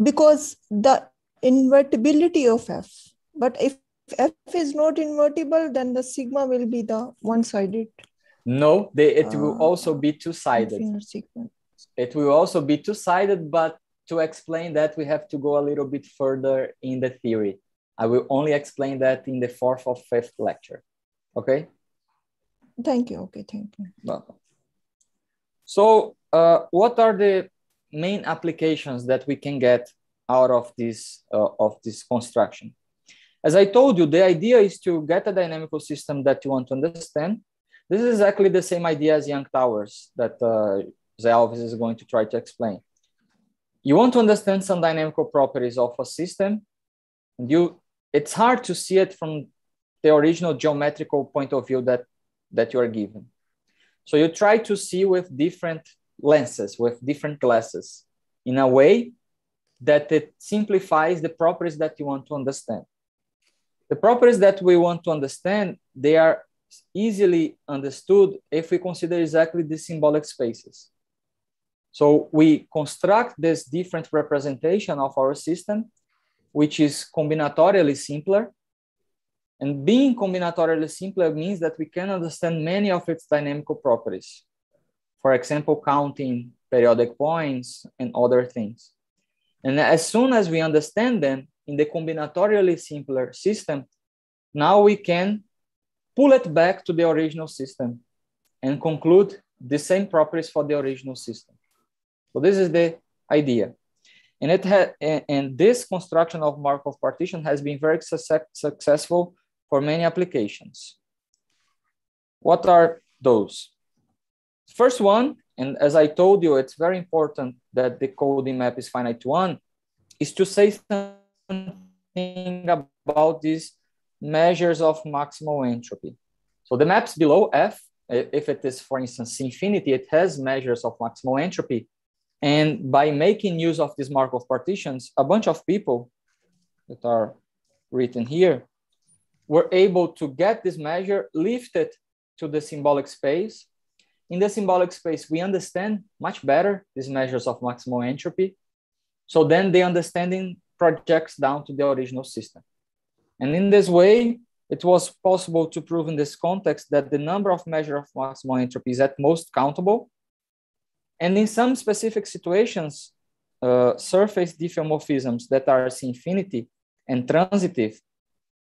because the invertibility of F. But if F is not invertible, then the sigma will be the one-sided. No, they, it uh, will also be two-sided. It will also be two-sided, but to explain that, we have to go a little bit further in the theory. I will only explain that in the fourth or fifth lecture. Okay? Thank you. Okay, thank you. Welcome. So uh, what are the main applications that we can get out of this, uh, of this construction? As I told you, the idea is to get a dynamical system that you want to understand. This is exactly the same idea as Young Towers that uh, Jose Alves is going to try to explain. You want to understand some dynamical properties of a system. And you, it's hard to see it from the original geometrical point of view that, that you are given. So you try to see with different lenses, with different glasses, in a way that it simplifies the properties that you want to understand. The properties that we want to understand, they are easily understood if we consider exactly the symbolic spaces. So we construct this different representation of our system, which is combinatorially simpler. And being combinatorially simpler means that we can understand many of its dynamical properties. For example, counting, periodic points, and other things. And as soon as we understand them, in the combinatorially simpler system, now we can pull it back to the original system and conclude the same properties for the original system. So this is the idea. And, it had, and this construction of Markov partition has been very success, successful for many applications. What are those? First one, and as I told you, it's very important that the coding map is finite to one, is to say something about these measures of maximal entropy. So the maps below F, if it is, for instance, infinity, it has measures of maximal entropy. And by making use of these Markov partitions, a bunch of people that are written here were able to get this measure lifted to the symbolic space. In the symbolic space, we understand much better these measures of maximal entropy. So then the understanding projects down to the original system. And in this way, it was possible to prove in this context that the number of measures of maximal entropy is at most countable. And in some specific situations, uh, surface diffeomorphisms that are infinity and transitive,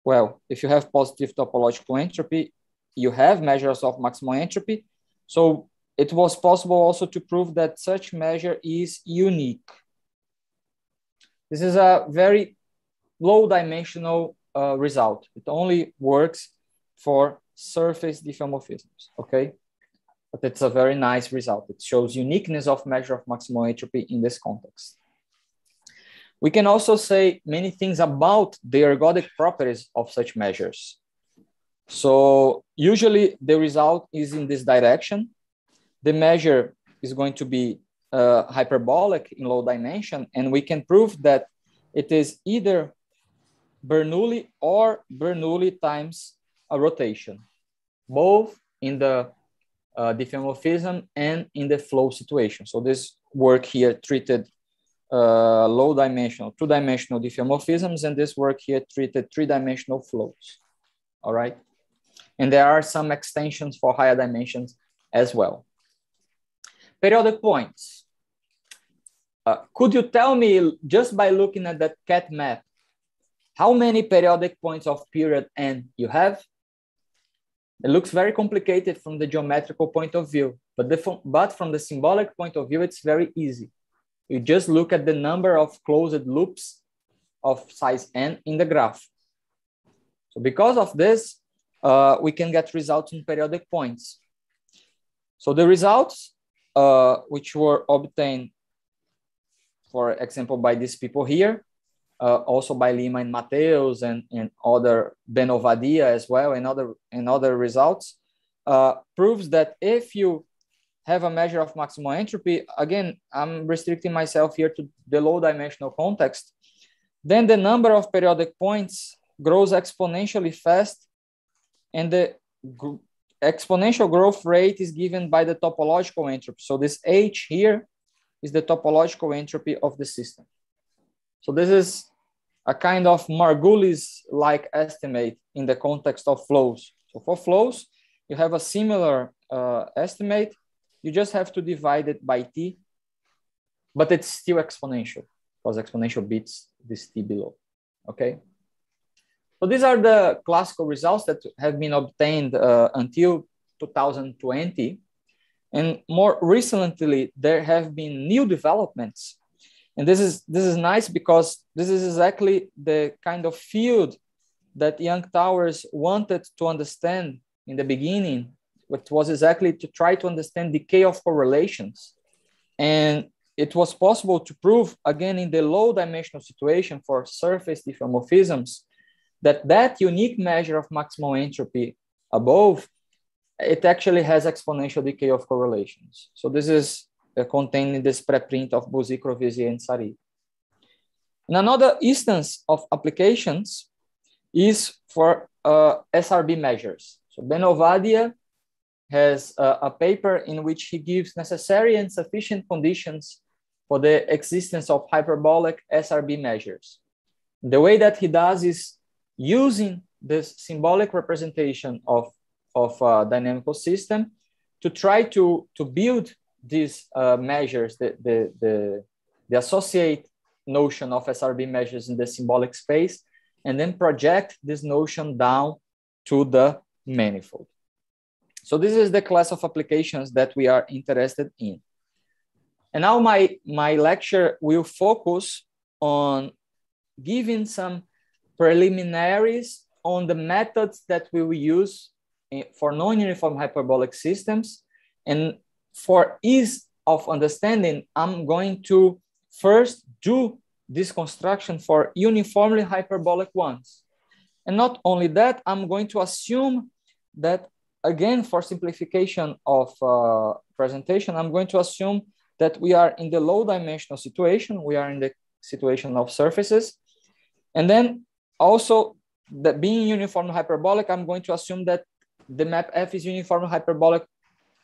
well, if you have positive topological entropy, you have measures of maximal entropy. So it was possible also to prove that such measure is unique. This is a very low dimensional uh, result. It only works for surface diffeomorphisms, okay? But it's a very nice result. It shows uniqueness of measure of maximal entropy in this context. We can also say many things about the ergodic properties of such measures. So usually the result is in this direction. The measure is going to be Uh, hyperbolic in low dimension, and we can prove that it is either Bernoulli or Bernoulli times a rotation, both in the uh, diffeomorphism and in the flow situation. So this work here treated uh, low dimensional, two dimensional diffeomorphisms, and this work here treated three dimensional flows. All right. And there are some extensions for higher dimensions as well. Periodic points. Uh, could you tell me, just by looking at that cat map, how many periodic points of period n you have? It looks very complicated from the geometrical point of view, but, the, but from the symbolic point of view, it's very easy. You just look at the number of closed loops of size n in the graph. So because of this, uh, we can get results in periodic points. So the results uh, which were obtained, for example, by these people here, uh, also by Lima and Matheus and, and other, Ben Ovadia as well, and other, and other results, uh, proves that if you have a measure of maximal entropy, again, I'm restricting myself here to the low dimensional context, then the number of periodic points grows exponentially fast, and the gr exponential growth rate is given by the topological entropy. So this H here is the topological entropy of the system. So this is a kind of Margulis-like estimate in the context of flows. So for flows, you have a similar uh, estimate. You just have to divide it by T, but it's still exponential because exponential beats this T below, okay? So these are the classical results that have been obtained uh, until two thousand twenty. And more recently, there have been new developments. And this is, this is nice because this is exactly the kind of field that Young Towers wanted to understand in the beginning, which was exactly to try to understand decay of correlations. And it was possible to prove, again, in the low dimensional situation for surface diffeomorphisms, that that unique measure of maximal entropy above, it actually has exponential decay of correlations. So this is uh, contained in this preprint of Buzzi, Crovisier, and Sari. And another instance of applications is for uh, S R B measures. So Ben Ovadia has uh, a paper in which he gives necessary and sufficient conditions for the existence of hyperbolic S R B measures. The way that he does is using this symbolic representation of, of a dynamical system to try to, to build these uh, measures, the, the, the, the associate notion of S R B measures in the symbolic space, and then project this notion down to the manifold. So this is the class of applications that we are interested in. And now my, my lecture will focus on giving some preliminaries on the methods that we will use for non-uniform hyperbolic systems. And for ease of understanding, I'm going to first do this construction for uniformly hyperbolic ones. And not only that, I'm going to assume that, again, for simplification of uh, presentation, I'm going to assume that we are in the low dimensional situation. We are in the situation of surfaces. And then also, that being uniform hyperbolic, I'm going to assume that the map F is uniform hyperbolic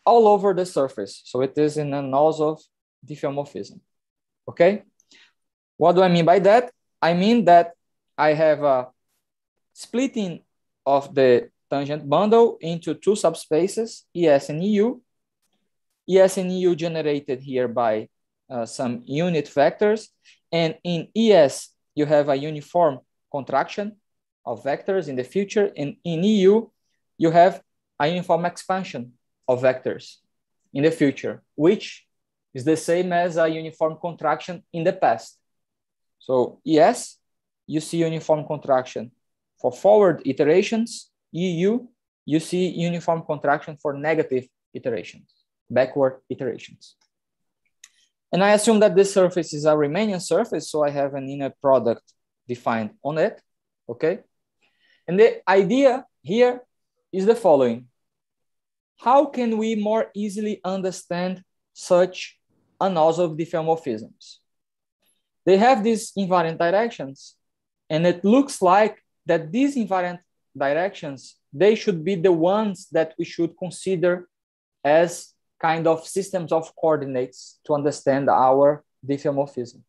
all over the surface. So it is in an Anosov diffeomorphism, okay? What do I mean by that? I mean that I have a splitting of the tangent bundle into two subspaces, E S and E U. E S and E U generated here by uh, some unit vectors. And in E S, you have a uniform contraction of vectors in the future. And in E U, you have a uniform expansion of vectors in the future, which is the same as a uniform contraction in the past. So E S, you see uniform contraction for forward iterations. E U, you see uniform contraction for negative iterations, backward iterations. And I assume that this surface is a Riemannian surface, so I have an inner product defined on it, okay? And the idea here is the following. How can we more easily understand such Anosov diffeomorphisms? They have these invariant directions, and it looks like that these invariant directions, they should be the ones that we should consider as kind of systems of coordinates to understand our diffeomorphism.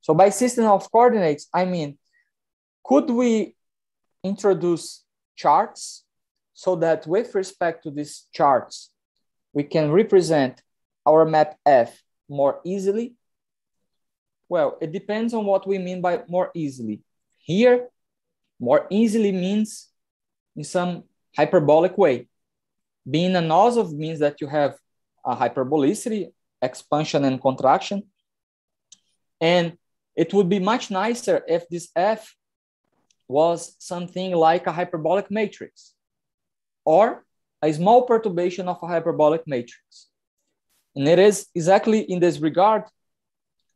So by system of coordinates, I mean, could we introduce charts so that with respect to these charts, we can represent our map F more easily? Well, it depends on what we mean by more easily. Here, more easily means in some hyperbolic way. Being Anosov means that you have a hyperbolicity, expansion and contraction. And it would be much nicer if this F was something like a hyperbolic matrix or a small perturbation of a hyperbolic matrix. And it is exactly in this regard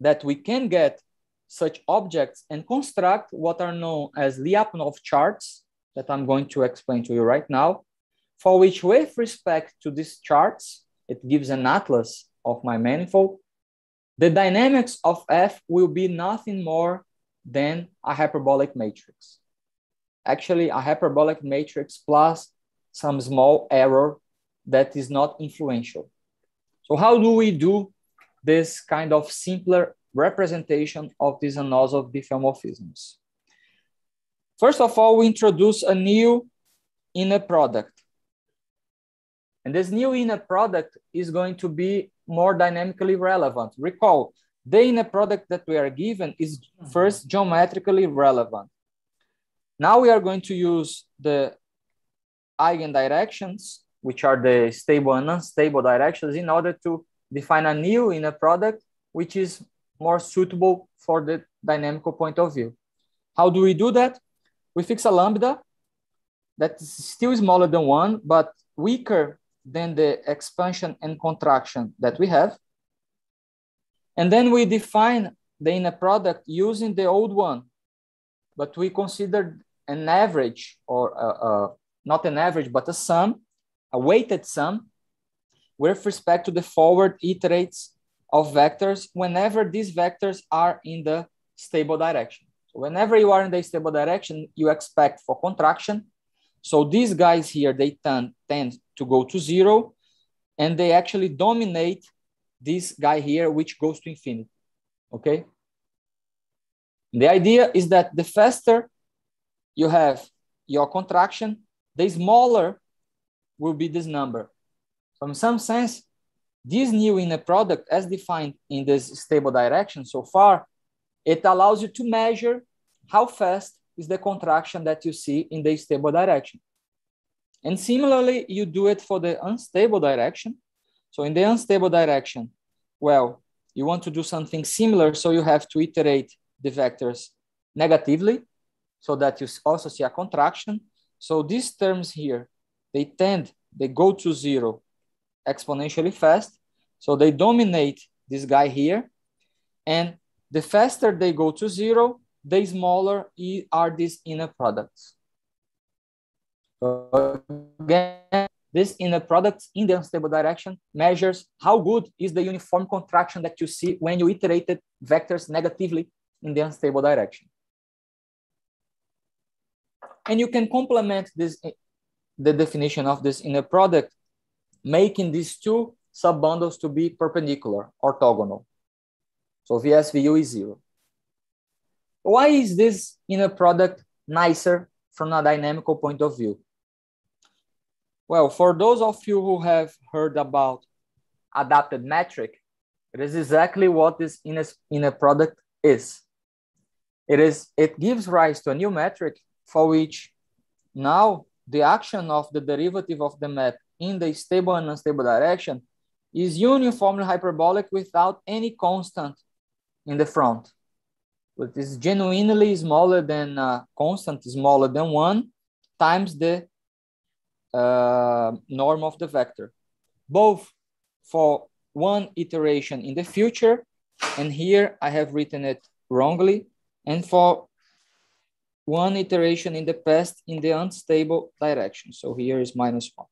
that we can get such objects and construct what are known as Lyapunov charts that I'm going to explain to you right now, for which with respect to these charts, it gives an atlas of my manifold. The dynamics of F will be nothing more than a hyperbolic matrix. Actually, a hyperbolic matrix plus some small error that is not influential. So how do we do this kind of simpler representation of these Anosov diffeomorphisms? First of all, we introduce a new inner product. And this new inner product is going to be more dynamically relevant. Recall, the inner product that we are given is first geometrically relevant. Now we are going to use the eigendirections, which are the stable and unstable directions, in order to define a new inner product, which is more suitable for the dynamical point of view. How do we do that? We fix a lambda that is still smaller than one, but weaker than the expansion and contraction that we have. And then we define the inner product using the old one, but we consider an average, or a, a, not an average, but a sum, a weighted sum, with respect to the forward iterates of vectors whenever these vectors are in the stable direction. So whenever you are in the stable direction, you expect for contraction. So these guys here, they tend, tend to go to zero, and they actually dominate this guy here, which goes to infinity, okay? The idea is that the faster you have your contraction, the smaller will be this number. So in some sense, this new inner product as defined in this stable direction so far, it allows you to measure how fast is the contraction that you see in the stable direction. And similarly, you do it for the unstable direction. So in the unstable direction, well, you want to do something similar, so you have to iterate the vectors negatively so that you also see a contraction. So these terms here, they tend, they go to zero exponentially fast. So they dominate this guy here. And the faster they go to zero, the smaller are these inner products. So again, this inner product in the unstable direction measures how good is the uniform contraction that you see when you iterated vectors negatively in the unstable direction. And you can complement this, the definition of this inner product, making these two subbundles to be perpendicular, orthogonal. So V S V U is zero. Why is this inner product nicer from a dynamical point of view? Well, for those of you who have heard about adapted metric, it is exactly what this inner, inner product is. It is. It gives rise to a new metric for which now the action of the derivative of the map in the stable and unstable direction is uniformly hyperbolic without any constant in the front. It is genuinely smaller than uh, constant, smaller than one, times the uh, norm of the vector, both for one iteration in the future, and here I have written it wrongly, and for one iteration in the past in the unstable direction. So here is minus one.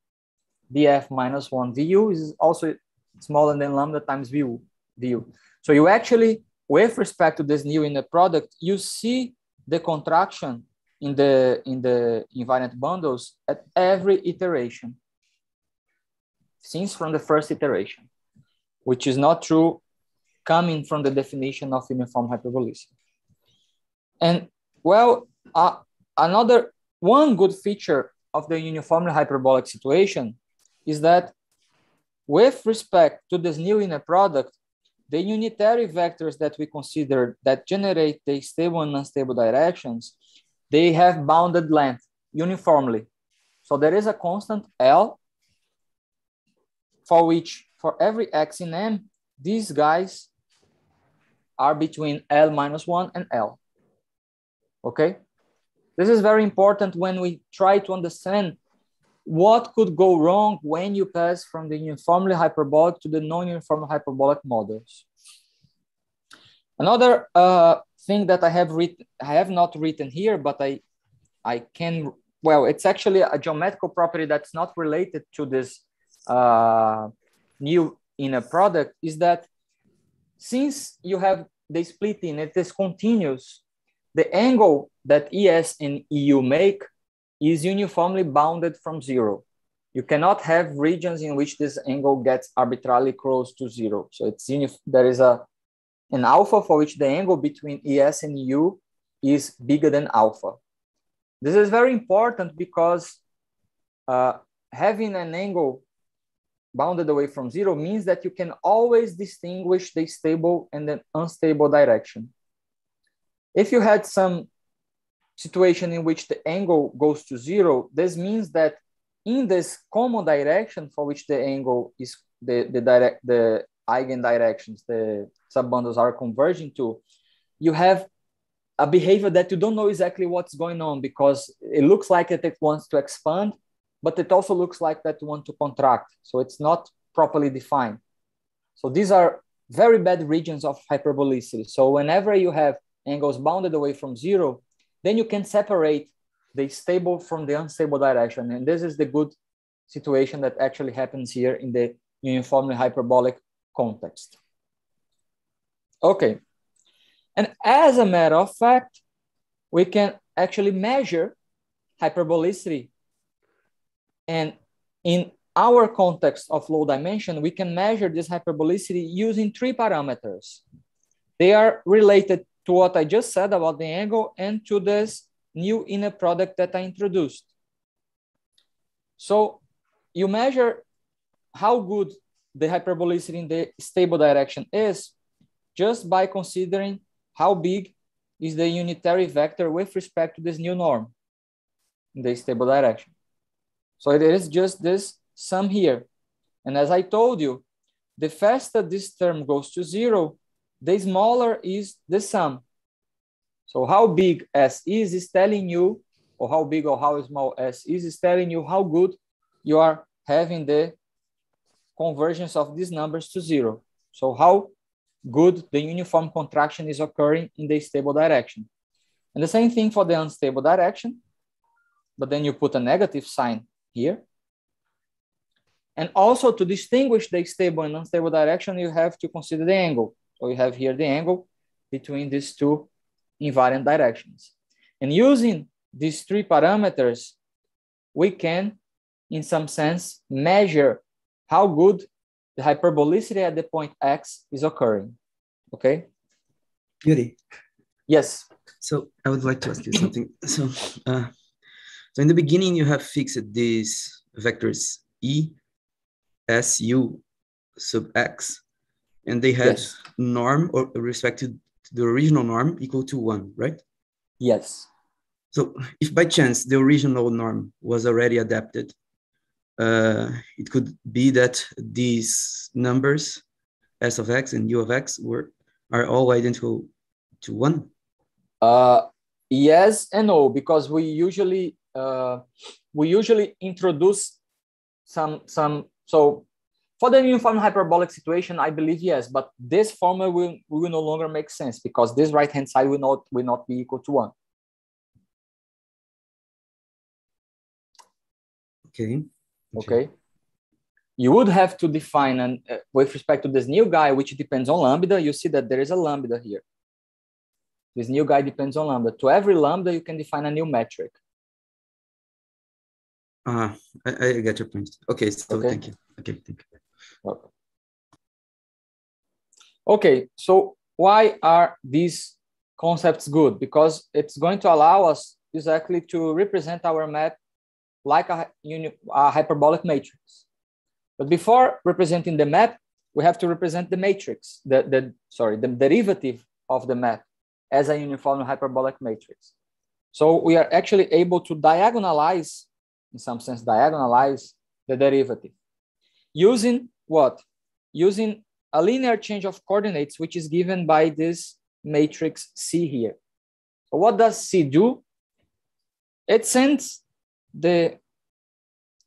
Df minus one vu is also smaller than lambda times vu. vu. So you actually, with respect to this new inner product, you see the contraction in the, in the invariant bundles at every iteration, since from the first iteration, which is not true coming from the definition of uniform hyperbolicity. And well, uh, another one good feature of the uniformly hyperbolic situation is that With respect to this new inner product, the unitary vectors that we consider that generate the stable and unstable directions, they have bounded length uniformly. So there is a constant L for which, for every X in M, these guys are between L minus one and L, okay? This is very important when we try to understand what could go wrong when you pass from the uniformly hyperbolic to the non-uniform hyperbolic models. Another uh, thing that I have written, I have not written here, but I, I can, well, it's actually a geometrical property that's not related to this uh, new inner product, is that since you have the splitting, it is continuous, the angle that E S and E U make is uniformly bounded from zero. You cannot have regions in which this angle gets arbitrarily close to zero. So it's there is a, an alpha for which the angle between E S and E U is bigger than alpha. This is very important because uh, having an angle bounded away from zero means that you can always distinguish the stable and the unstable direction. If you had some situation in which the angle goes to zero, this means that in this common direction for which the angle is the, the direct the eigendirections, the subbundles are converging to, you have a behavior that you don't know exactly what's going on, because it looks like it wants to expand, but it also looks like that you want to contract. So it's not properly defined. So these are very bad regions of hyperbolicity. So whenever you have angles bounded away from zero, then you can separate the stable from the unstable direction. And this is the good situation that actually happens here in the uniformly hyperbolic context. Okay. And as a matter of fact, we can actually measure hyperbolicity. And in our context of low dimension, we can measure this hyperbolicity using three parameters. They are related to what I just said about the angle and to this new inner product that I introduced. So you measure how good the hyperbolicity in the stable direction is just by considering how big is the unitary vector with respect to this new norm in the stable direction. So it is just this sum here. And as I told you, the faster this term goes to zero, the smaller is the sum. So how big S is is telling you, or how big or how small S is is telling you how good you are having the convergence of these numbers to zero. So how good the uniform contraction is occurring in the stable direction. And the same thing for the unstable direction, but then you put a negative sign here. And also to distinguish the stable and unstable direction, you have to consider the angle. So we have here the angle between these two invariant directions. And using these three parameters, we can, in some sense, measure how good the hyperbolicity at the point X is occurring, okay? Yuri. Yes. So I would like to ask you something. So, uh, so in the beginning, you have fixed these vectors E, S, U, sub X, and they had yes. norm or respect to the original norm equal to one, right? Yes. So if by chance the original norm was already adapted, uh, it could be that these numbers, S of X and U of X, were are all identical to one? Uh, yes and no, because we usually uh, we usually introduce some some so. For the uniform hyperbolic situation, I believe yes, but this formula will, will no longer make sense because this right-hand side will not, will not be equal to one. Okay. Okay. Okay. You would have to define, an, uh, with respect to this new guy, which depends on lambda, you see that there is a lambda here. This new guy depends on lambda. To every lambda, you can define a new metric. Uh, I, I get your point. Okay, so okay. Thank you. Okay, thank you. Okay. Okay, so why are these concepts good? Because it's going to allow us exactly to represent our map like a, a hyperbolic matrix. But before representing the map, we have to represent the matrix, the, the sorry, the derivative of the map as a uniform hyperbolic matrix. So we are actually able to diagonalize, in some sense, diagonalize the derivative using what? Using a linear change of coordinates, which is given by this matrix C here. So what does C do? It sends the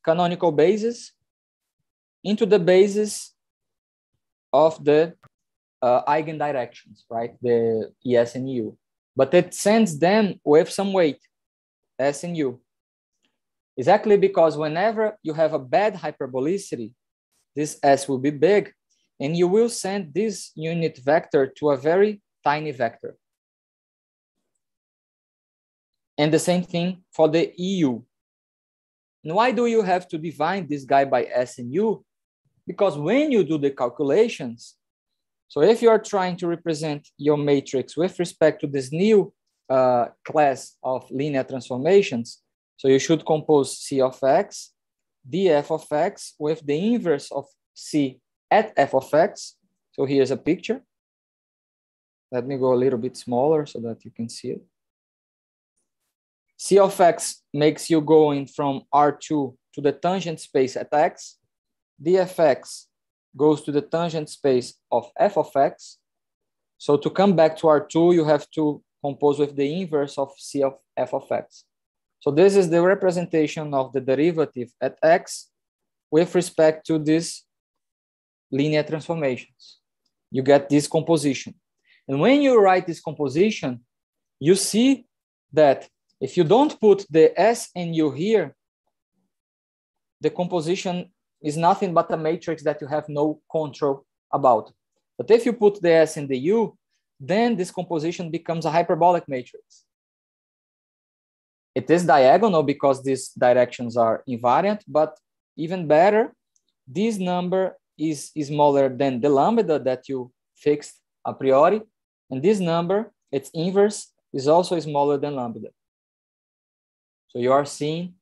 canonical basis into the basis of the uh, eigendirections, right? The E S and U. But it sends them with some weight, S and U. Exactly because whenever you have a bad hyperbolicity, this S will be big, and you will send this unit vector to a very tiny vector. And the same thing for the E U. And why do you have to divide this guy by S and U? Because when you do the calculations, so if you are trying to represent your matrix with respect to this new uh, class of linear transformations, so you should compose C of X, df of X with the inverse of C at f of X. So here's a picture. Let me go a little bit smaller so that you can see it. C of X makes you going from R two to the tangent space at X. Dfx goes to the tangent space of f of X. So to come back to R two, you have to compose with the inverse of C of f of X. So this is the representation of the derivative at X with respect to these linear transformations. You get this composition. And when you write this composition, you see that if you don't put the S and U here, the composition is nothing but a matrix that you have no control about. But if you put the S and the U, then this composition becomes a hyperbolic matrix. It is diagonal because these directions are invariant, but even better, this number is, is smaller than the lambda that you fixed a priori. And this number, its inverse, is also smaller than lambda. So you are seeing,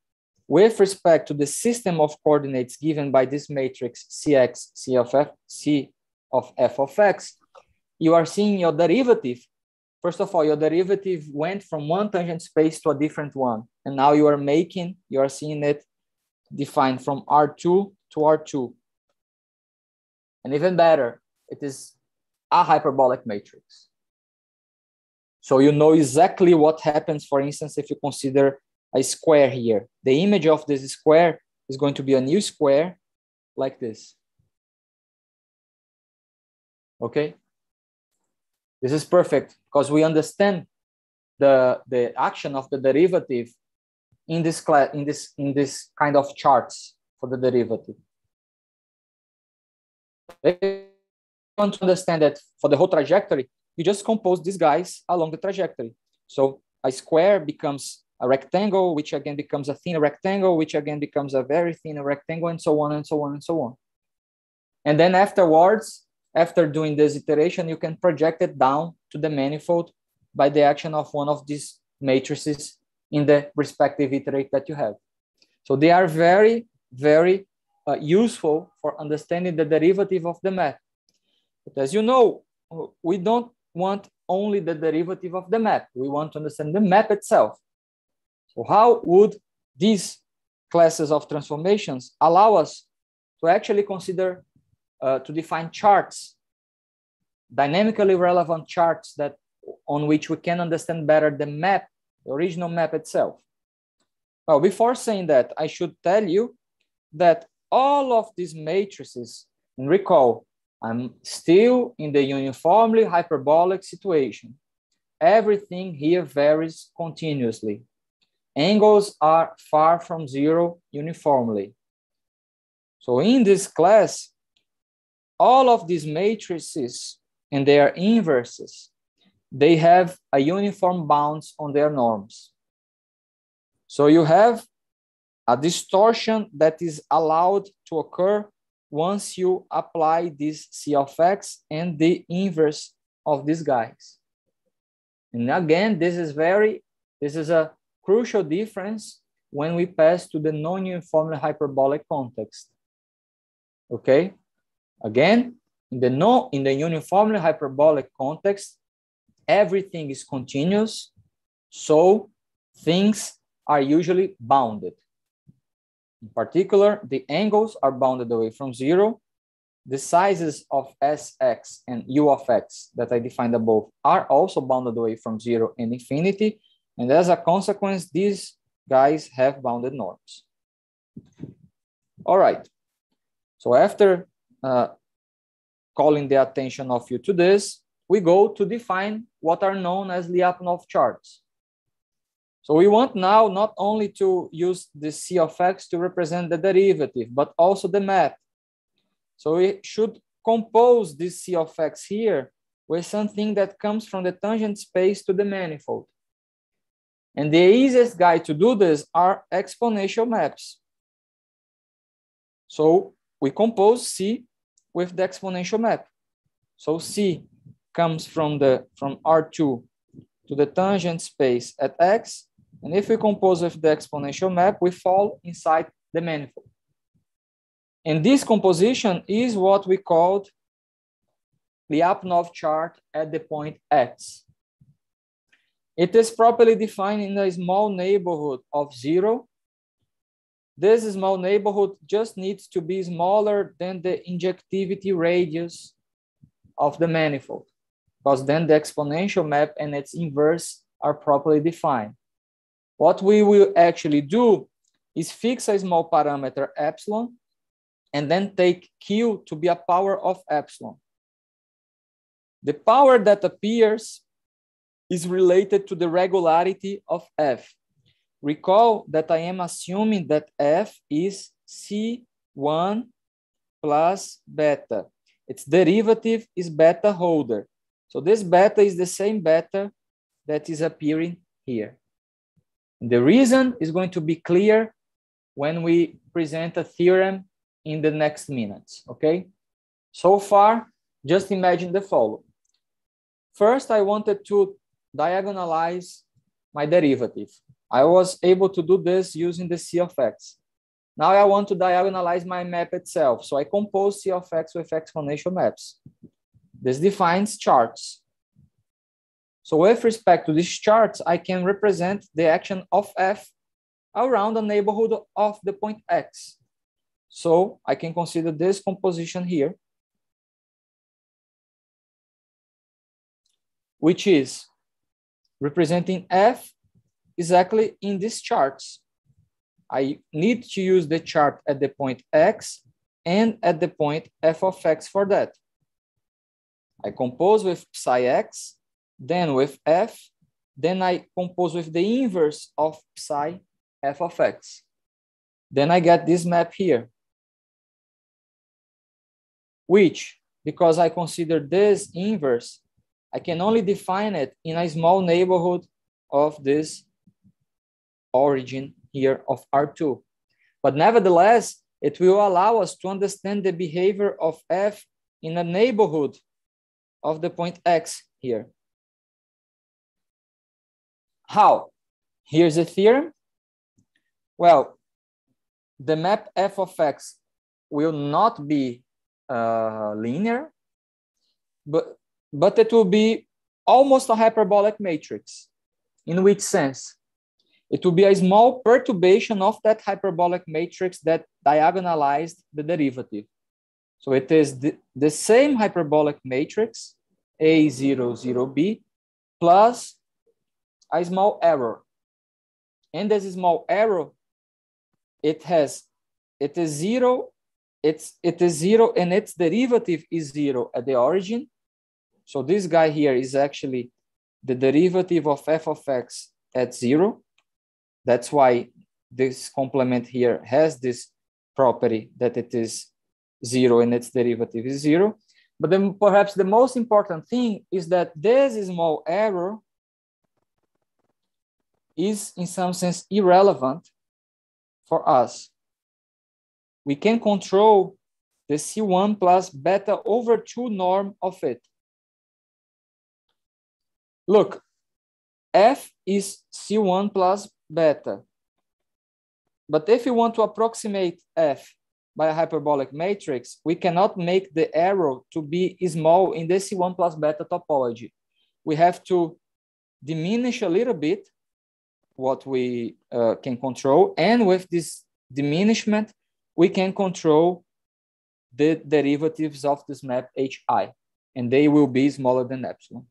with respect to the system of coordinates given by this matrix Cx, C of F, C of F of X, you are seeing your derivative. First of all, your derivative went from one tangent space to a different one. And now you are making, you are seeing it defined from R two to R two. And even better, it is a hyperbolic matrix. So you know exactly what happens, for instance, if you consider a square here. The image of this square is going to be a new square like this. Okay? This is perfect because we understand the, the action of the derivative in this, class, in, this, in this kind of charts for the derivative. If you want to understand that for the whole trajectory, you just compose these guys along the trajectory. So a square becomes a rectangle, which again becomes a thin rectangle, which again becomes a very thin rectangle, and so on and so on and so on. And then afterwards, after doing this iteration, you can project it down to the manifold by the action of one of these matrices in the respective iterate that you have. So they are very, very uh, useful for understanding the derivative of the map. But as you know, we don't want only the derivative of the map. We want to understand the map itself. So how would these classes of transformations allow us to actually consider, uh, to define charts, dynamically relevant charts that on which we can understand better the map, the original map itself? Well, before saying that, I should tell you that all of these matrices, and recall, I'm still in the uniformly hyperbolic situation. Everything here varies continuously. Angles are far from zero uniformly. So in this class, all of these matrices and their inverses, they have a uniform bounds on their norms. So you have a distortion that is allowed to occur once you apply this C of X and the inverse of these guys. And again, this is very, this is a crucial difference when we pass to the non-uniformly hyperbolic context. Okay, again, in the no in the uniformly hyperbolic context, everything is continuous, so things are usually bounded. In particular, the angles are bounded away from zero. The sizes of Sx and u of x that I defined above are also bounded away from zero and infinity. And as a consequence, these guys have bounded norms. All right. So after uh, calling the attention of you to this, we go to define what are known as Lyapunov charts. So we want now not only to use the C of x to represent the derivative, but also the map. So we should compose this C of x here with something that comes from the tangent space to the manifold. And the easiest guy to do this are exponential maps. So we compose C with the exponential map. So C comes from, the, from R two to the tangent space at x. And if we compose with the exponential map, we fall inside the manifold. And this composition is what we called the Lyapunov chart at the point x. It is properly defined in a small neighborhood of zero. This small neighborhood just needs to be smaller than the injectivity radius of the manifold, because then the exponential map and its inverse are properly defined. What we will actually do is fix a small parameter epsilon and then take Q to be a power of epsilon. The power that appears is related to the regularity of F. Recall that I am assuming that F is C one plus beta. Its derivative is beta holder. So this beta is the same beta that is appearing here. The reason is going to be clear when we present a theorem in the next minutes, okay? So far, just imagine the following. First, I wanted to diagonalize my derivative. I was able to do this using the C of x. Now I want to diagonalize my map itself. So I compose C of x with exponential maps. This defines charts. So with respect to these charts, I can represent the action of F around the neighborhood of the point x. So I can consider this composition here, which is representing F exactly in these charts. I need to use the chart at the point x and at the point f of x for that. I compose with psi x, then with f, then I compose with the inverse of psi f of x. Then I get this map here, which, because I consider this inverse, I can only define it in a small neighborhood of this origin here of R two. But nevertheless, it will allow us to understand the behavior of F in a neighborhood of the point X here. How? Here's a theorem. Well, the map F of X will not be Uh, linear, but, but it will be almost a hyperbolic matrix. In which sense? It will be a small perturbation of that hyperbolic matrix that diagonalized the derivative. So it is the, the same hyperbolic matrix, A zero, zero B, plus a small error. And this small error, it has, it is zero, It's, it is zero and its derivative is zero at the origin. So this guy here is actually the derivative of f of x at zero. That's why this complement here has this property that it is zero and its derivative is zero. But then perhaps the most important thing is that this small error is in some sense irrelevant for us. We can control the C one plus beta over two norm of it. Look, F is C one plus beta. But if you want to approximate F by a hyperbolic matrix, we cannot make the arrow to be small in the C one plus beta topology. We have to diminish a little bit what we uh, can control. And with this diminishment, we can control the derivatives of this map H I, and they will be smaller than epsilon,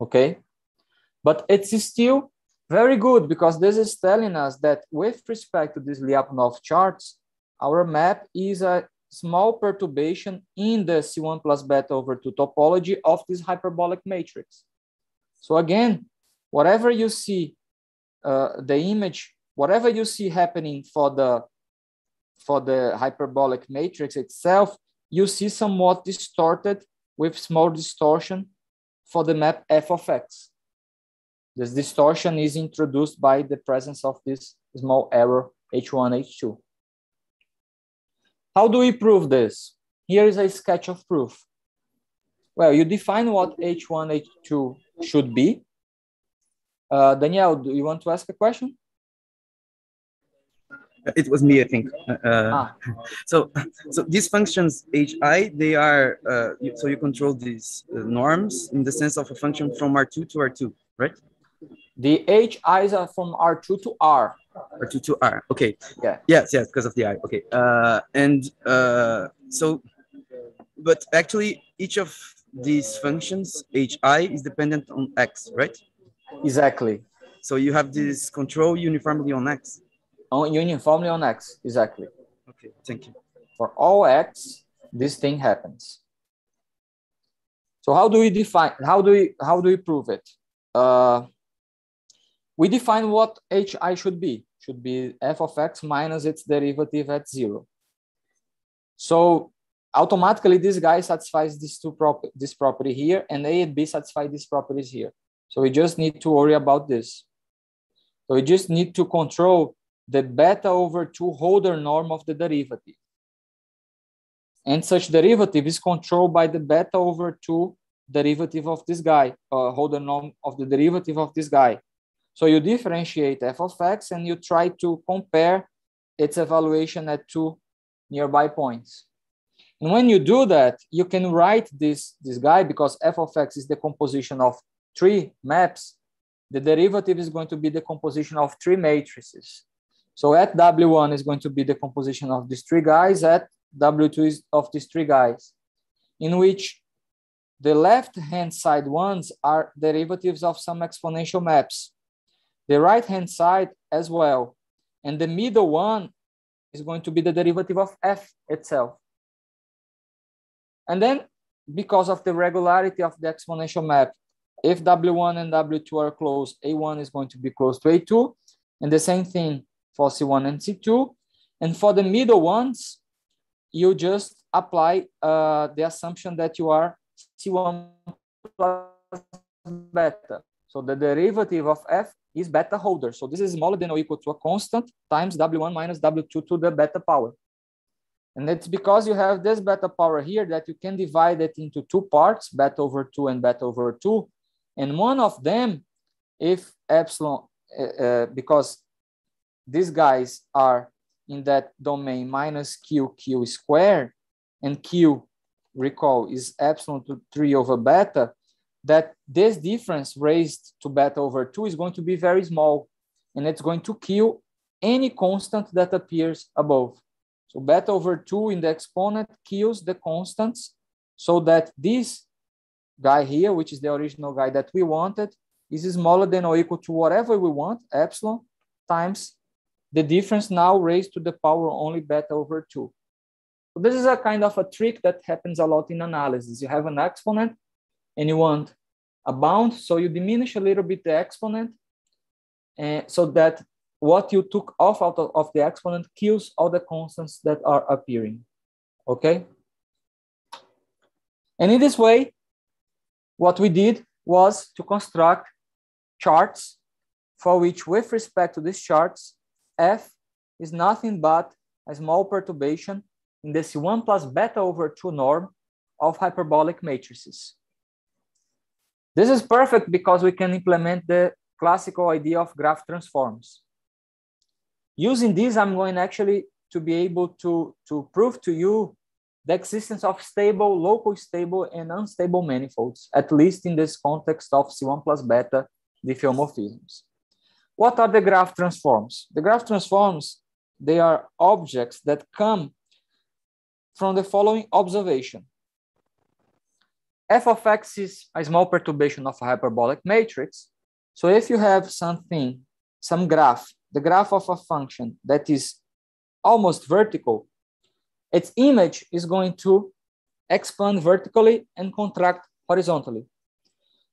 okay? But it's still very good because this is telling us that with respect to these Lyapunov charts, our map is a small perturbation in the C one plus beta over two topology of this hyperbolic matrix. So again, whatever you see, uh, the image, whatever you see happening for the for the hyperbolic matrix itself, you see somewhat distorted with small distortion for the map f of x. This distortion is introduced by the presence of this small error H one, H two. How do we prove this? Here is a sketch of proof. Well, you define what H one, H two should be. Uh, Daniel, do you want to ask a question? It was me, I think. Uh, ah. So, so these functions H I, they are uh, so you control these uh, norms in the sense of a function from R two to R two, right? The H Is are from R two to R. R two to R. Okay. Yeah. Yes. Yes. Because of the I. Okay. Uh, and uh, so, but actually, each of these functions H I is dependent on X, right? Exactly. So you have this control uniformly on X. On uniformly on X, exactly. Okay, thank you. For all X, this thing happens. So how do we define? How do we how do we prove it? Uh, we define what H I should be. Should be f of X minus its derivative at zero. So automatically, this guy satisfies these two prop this property here, and A and B satisfy these properties here. So we just need to worry about this. So we just need to control the beta over two holder norm of the derivative. And such derivative is controlled by the beta over two derivative of this guy, uh, holder norm of the derivative of this guy. So you differentiate f of x and you try to compare its evaluation at two nearby points. And when you do that, you can write this, this guy because f of x is the composition of three maps. The derivative is going to be the composition of three matrices. So at W one is going to be the composition of these three guys, at W two is of these three guys, in which the left-hand side ones are derivatives of some exponential maps, the right-hand side as well. And the middle one is going to be the derivative of F itself. And then because of the regularity of the exponential map, if W one and W two are close, A one is going to be close to A two, and the same thing for C one and C two. And for the middle ones, you just apply uh, the assumption that you are C one plus beta. So the derivative of F is beta holder. So this is smaller than or equal to a constant times W one minus W two to the beta power. And it's because you have this beta power here that you can divide it into two parts, beta over two and beta over two. And one of them, if epsilon, uh, uh, because these guys are in that domain minus q, q squared, and q, recall, is epsilon to three over beta, that this difference raised to beta over two is going to be very small, and it's going to kill any constant that appears above. So beta over two in the exponent kills the constants, so that this guy here, which is the original guy that we wanted, is smaller than or equal to whatever we want, epsilon, times the difference now raised to the power only beta over two. So this is a kind of a trick that happens a lot in analysis. You have an exponent and you want a bound, so you diminish a little bit the exponent, and so that what you took off out of, of the exponent kills all the constants that are appearing, okay? And in this way, what we did was to construct charts for which, with respect to these charts, F is nothing but a small perturbation in the C one plus beta over two norm of hyperbolic matrices. This is perfect because we can implement the classical idea of graph transforms. Using this, I'm going actually to be able to, to prove to you the existence of stable, local stable, and unstable manifolds, at least in this context of C one plus beta diffeomorphisms. What are the graph transforms? The graph transforms, they are objects that come from the following observation. F of x is a small perturbation of a hyperbolic matrix. So if you have something, some graph, the graph of a function that is almost vertical, its image is going to expand vertically and contract horizontally.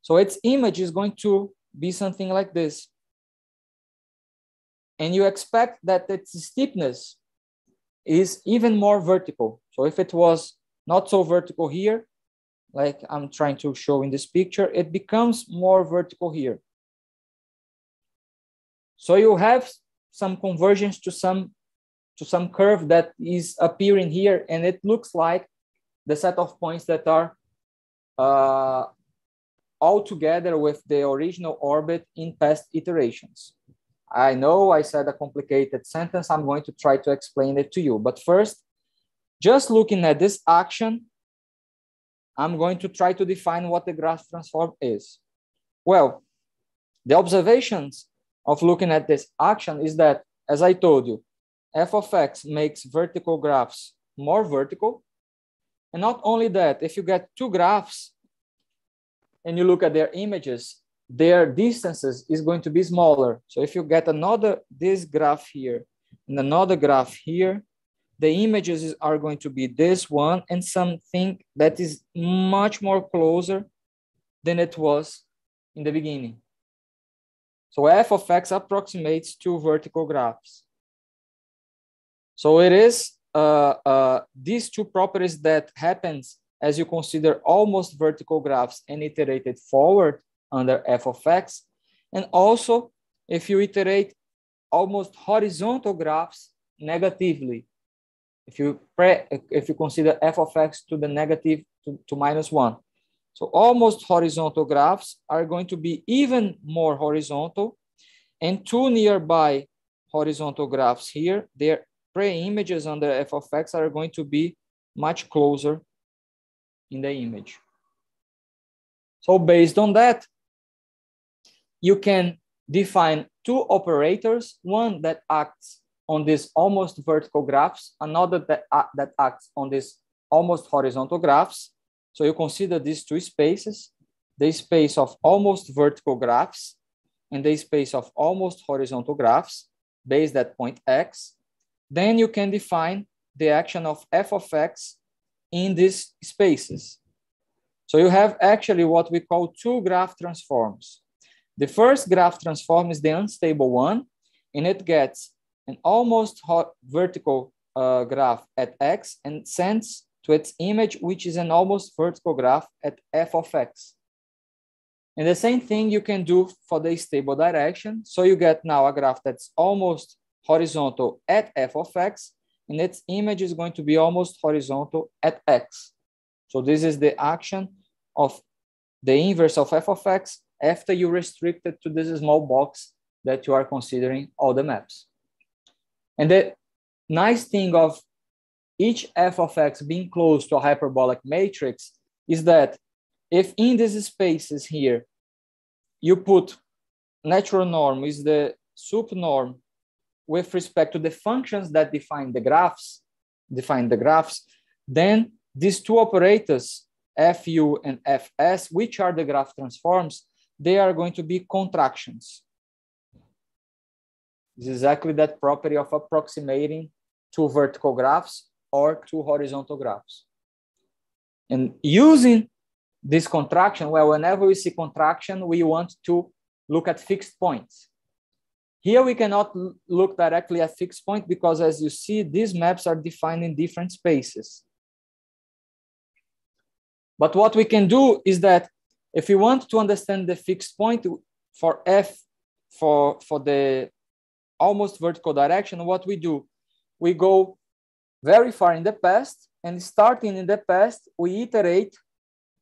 So its image is going to be something like this. And you expect that its steepness is even more vertical. So if it was not so vertical here, like I'm trying to show in this picture, it becomes more vertical here. So you have some convergence to some to some curve that is appearing here, and it looks like the set of points that are uh, all together with the original orbit in past iterations. I know I said a complicated sentence, I'm going to try to explain it to you. But first, just looking at this action, I'm going to try to define what the graph transform is. Well, the observations of looking at this action is that, as I told you, f of x makes vertical graphs more vertical. And not only that, if you get two graphs and you look at their images, their distances is going to be smaller. So if you get another, this graph here and another graph here, the images are going to be this one and something that is much more closer than it was in the beginning. So f of x approximates two vertical graphs. So it is uh, uh, these two properties that happens as you consider almost vertical graphs and iterated forward under f of x. And also, if you iterate almost horizontal graphs negatively, if you, pre if you consider f of x to the negative to, to minus one. So almost horizontal graphs are going to be even more horizontal, and two nearby horizontal graphs here, their pre-images under f of x are going to be much closer in the image. So based on that, you can define two operators, one that acts on these almost vertical graphs, another that, uh, that acts on these almost horizontal graphs. So you consider these two spaces, the space of almost vertical graphs and the space of almost horizontal graphs based at point x. Then you can define the action of f of x in these spaces. So you have actually what we call two graph transforms. The first graph transform is the unstable one, and it gets an almost hot vertical uh, graph at x and sends to its image, which is an almost vertical graph at f of x. And the same thing you can do for the stable direction. So you get now a graph that's almost horizontal at f of x, and its image is going to be almost horizontal at x. So this is the action of the inverse of f of x after you restrict it to this small box that you are considering all the maps. And the nice thing of each f of x being close to a hyperbolic matrix is that if in these spaces here, you put natural norm is the subnorm with respect to the functions that define the graphs, define the graphs, then these two operators, F U and F S, which are the graph transforms, they are going to be contractions. This is exactly that property of approximating two vertical graphs or two horizontal graphs. And using this contraction, well, whenever we see contraction, we want to look at fixed points. Here we cannot look directly at fixed point because, as you see, these maps are defined in different spaces. But what we can do is that if we want to understand the fixed point for F, for, for the almost vertical direction, what we do, we go very far in the past, and starting in the past, we iterate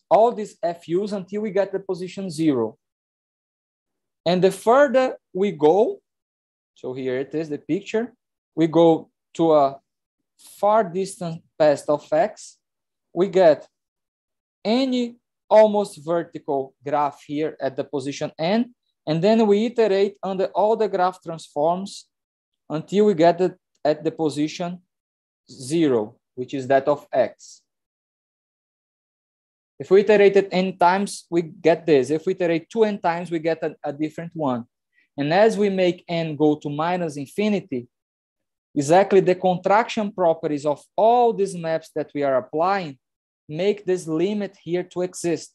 all these F Us until we get the position zero. And the further we go, so here it is the picture, we go to a far distant past of x, we get any almost vertical graph here at the position n, and then we iterate under all the graph transforms until we get it at the position zero, which is that of x. If we iterate it n times, we get this. If we iterate two n times, we get a, a different one. And as we make n go to minus infinity, exactly the contraction properties of all these maps that we are applying make this limit here to exist.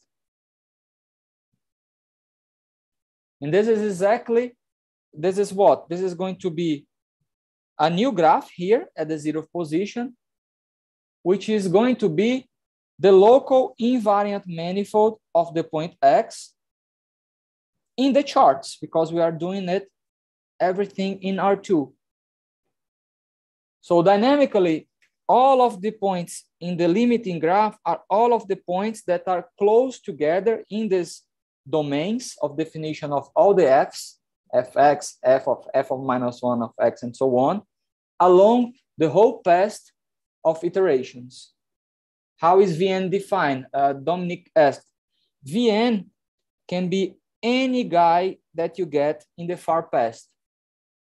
And this is exactly, this is what? This is going to be a new graph here at the zeroth position, which is going to be the local invariant manifold of the point X in the charts, because we are doing it everything in R two. So dynamically, all of the points in the limiting graph are all of the points that are close together in these domains of definition of all the f's, fx, f of f of minus one of x, and so on, along the whole past of iterations. How is V N defined? Uh, Dominic asked. V N can be any guy that you get in the far past,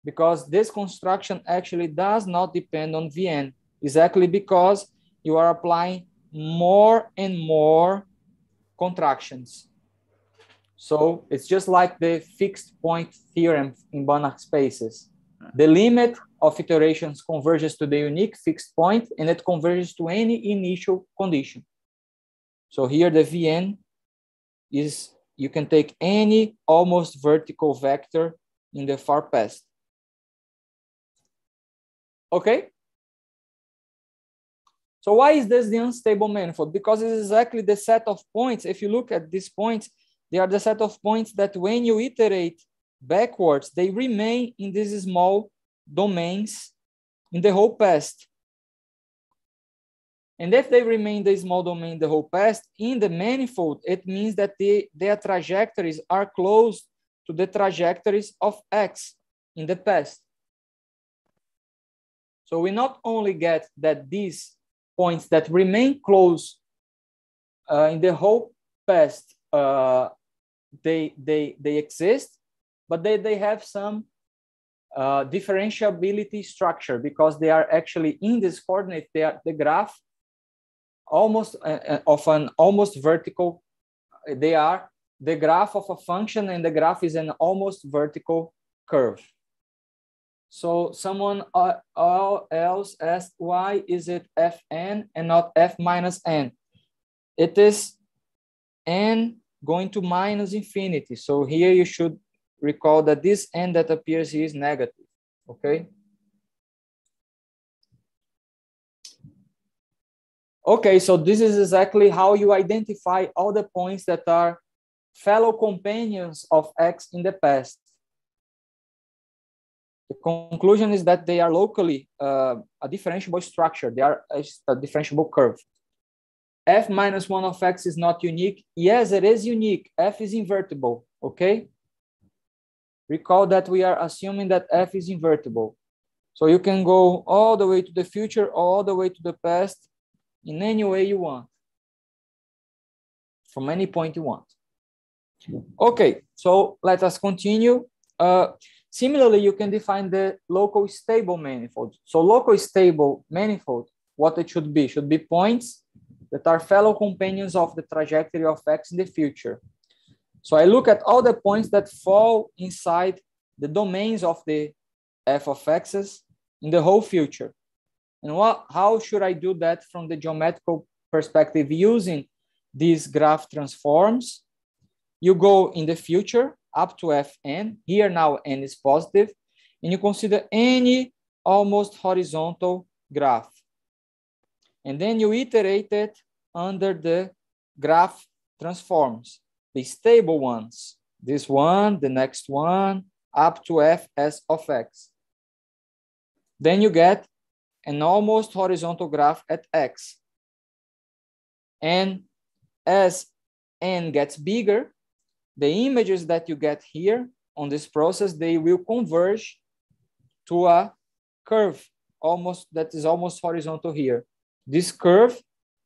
because this construction actually does not depend on V N, exactly because you are applying more and more contractions. So it's just like the fixed point theorem in Banach spaces. The limit of iterations converges to the unique fixed point, and it converges to any initial condition. So here the V N is, you can take any almost vertical vector in the far past. Okay? So why is this the unstable manifold? Because it's exactly the set of points. If you look at these points, they are the set of points that when you iterate backwards, they remain in these small domains in the whole past. And if they remain the small domain the whole past in the manifold, it means that they, their trajectories are close to the trajectories of X in the past. So we not only get that these points that remain close uh, in the whole past, uh, they, they, they exist, but they, they have some uh, differentiability structure, because they are actually in this coordinate, they are the graph almost uh, of an almost vertical, they are the graph of a function, and the graph is an almost vertical curve. So someone uh, else asked, why is it F n and not F minus n? It is n going to minus infinity. So here you should recall that this n that appears here is negative, okay? Okay, so this is exactly how you identify all the points that are fellow companions of X in the past. The conclusion is that they are locally uh, a differentiable structure. They are a, a differentiable curve. F minus one of X is not unique. Yes, it is unique. F is invertible, okay? Recall that we are assuming that F is invertible. So you can go all the way to the future, all the way to the past, in any way you want, from any point you want. Okay, so let us continue. Uh, similarly, you can define the local stable manifold. So local stable manifold, what it should be? Should be points that are fellow companions of the trajectory of X in the future. So I look at all the points that fall inside the domains of the f of x's in the whole future. And what, how should I do that from the geometrical perspective using these graph transforms? You go in the future up to F n. Here now n is positive, and you consider any almost horizontal graph. And then you iterate it under the graph transforms. The stable ones, this one, the next one, up to f s of x. Then you get an almost horizontal graph at x. And as n gets bigger, the images that you get here on this process, they will converge to a curve almost that is almost horizontal here. This curve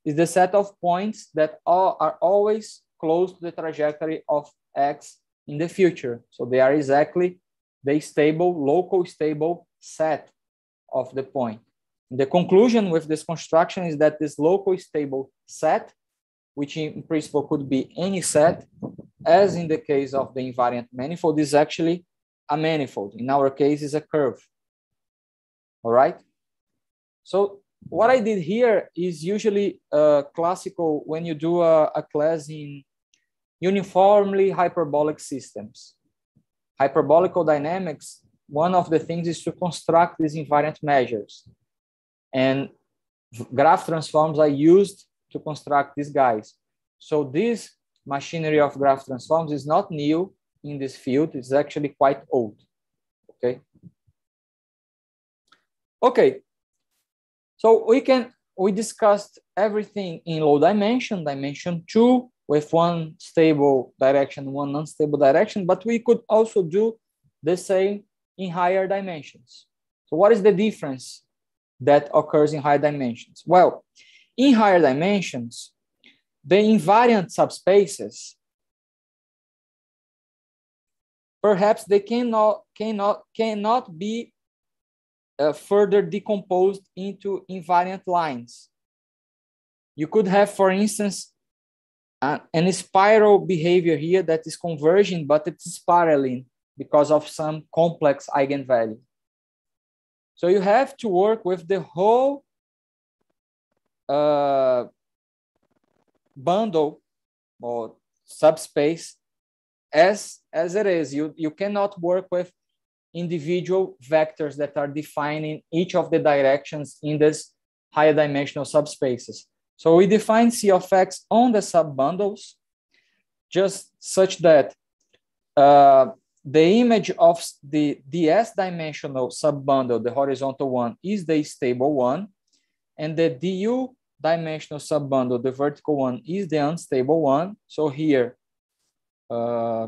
is the set of points that all, are always close to the trajectory of X in the future. So they are exactly the stable, local stable set of the point. The conclusion with this construction is that this local stable set, which in principle could be any set, as in the case of the invariant manifold, is actually a manifold. In our case, is a curve. All right. So what I did here is usually uh, classical when you do a, a class in uniformly hyperbolic systems. Hyperbolical dynamics, one of the things is to construct these invariant measures. And graph transforms are used to construct these guys. So this machinery of graph transforms is not new in this field. It's actually quite old, okay? Okay, so we can, we discussed everything in low dimension, dimension two, with one stable direction, one unstable direction, but we could also do the same in higher dimensions. So what is the difference that occurs in higher dimensions? Well, in higher dimensions, the invariant subspaces, perhaps they cannot, cannot, cannot be uh, further decomposed into invariant lines. You could have, for instance, uh, an spiral behavior here that is converging, but it's spiraling because of some complex eigenvalue. So you have to work with the whole uh, bundle or subspace as, as it is. You, you cannot work with individual vectors that are defining each of the directions in this higher dimensional subspaces. So we define C of X on the sub-bundles, just such that uh, the image of the ds dimensional subbundle, the horizontal one, is the stable one, and the du dimensional subbundle, the vertical one, is the unstable one. So here, uh,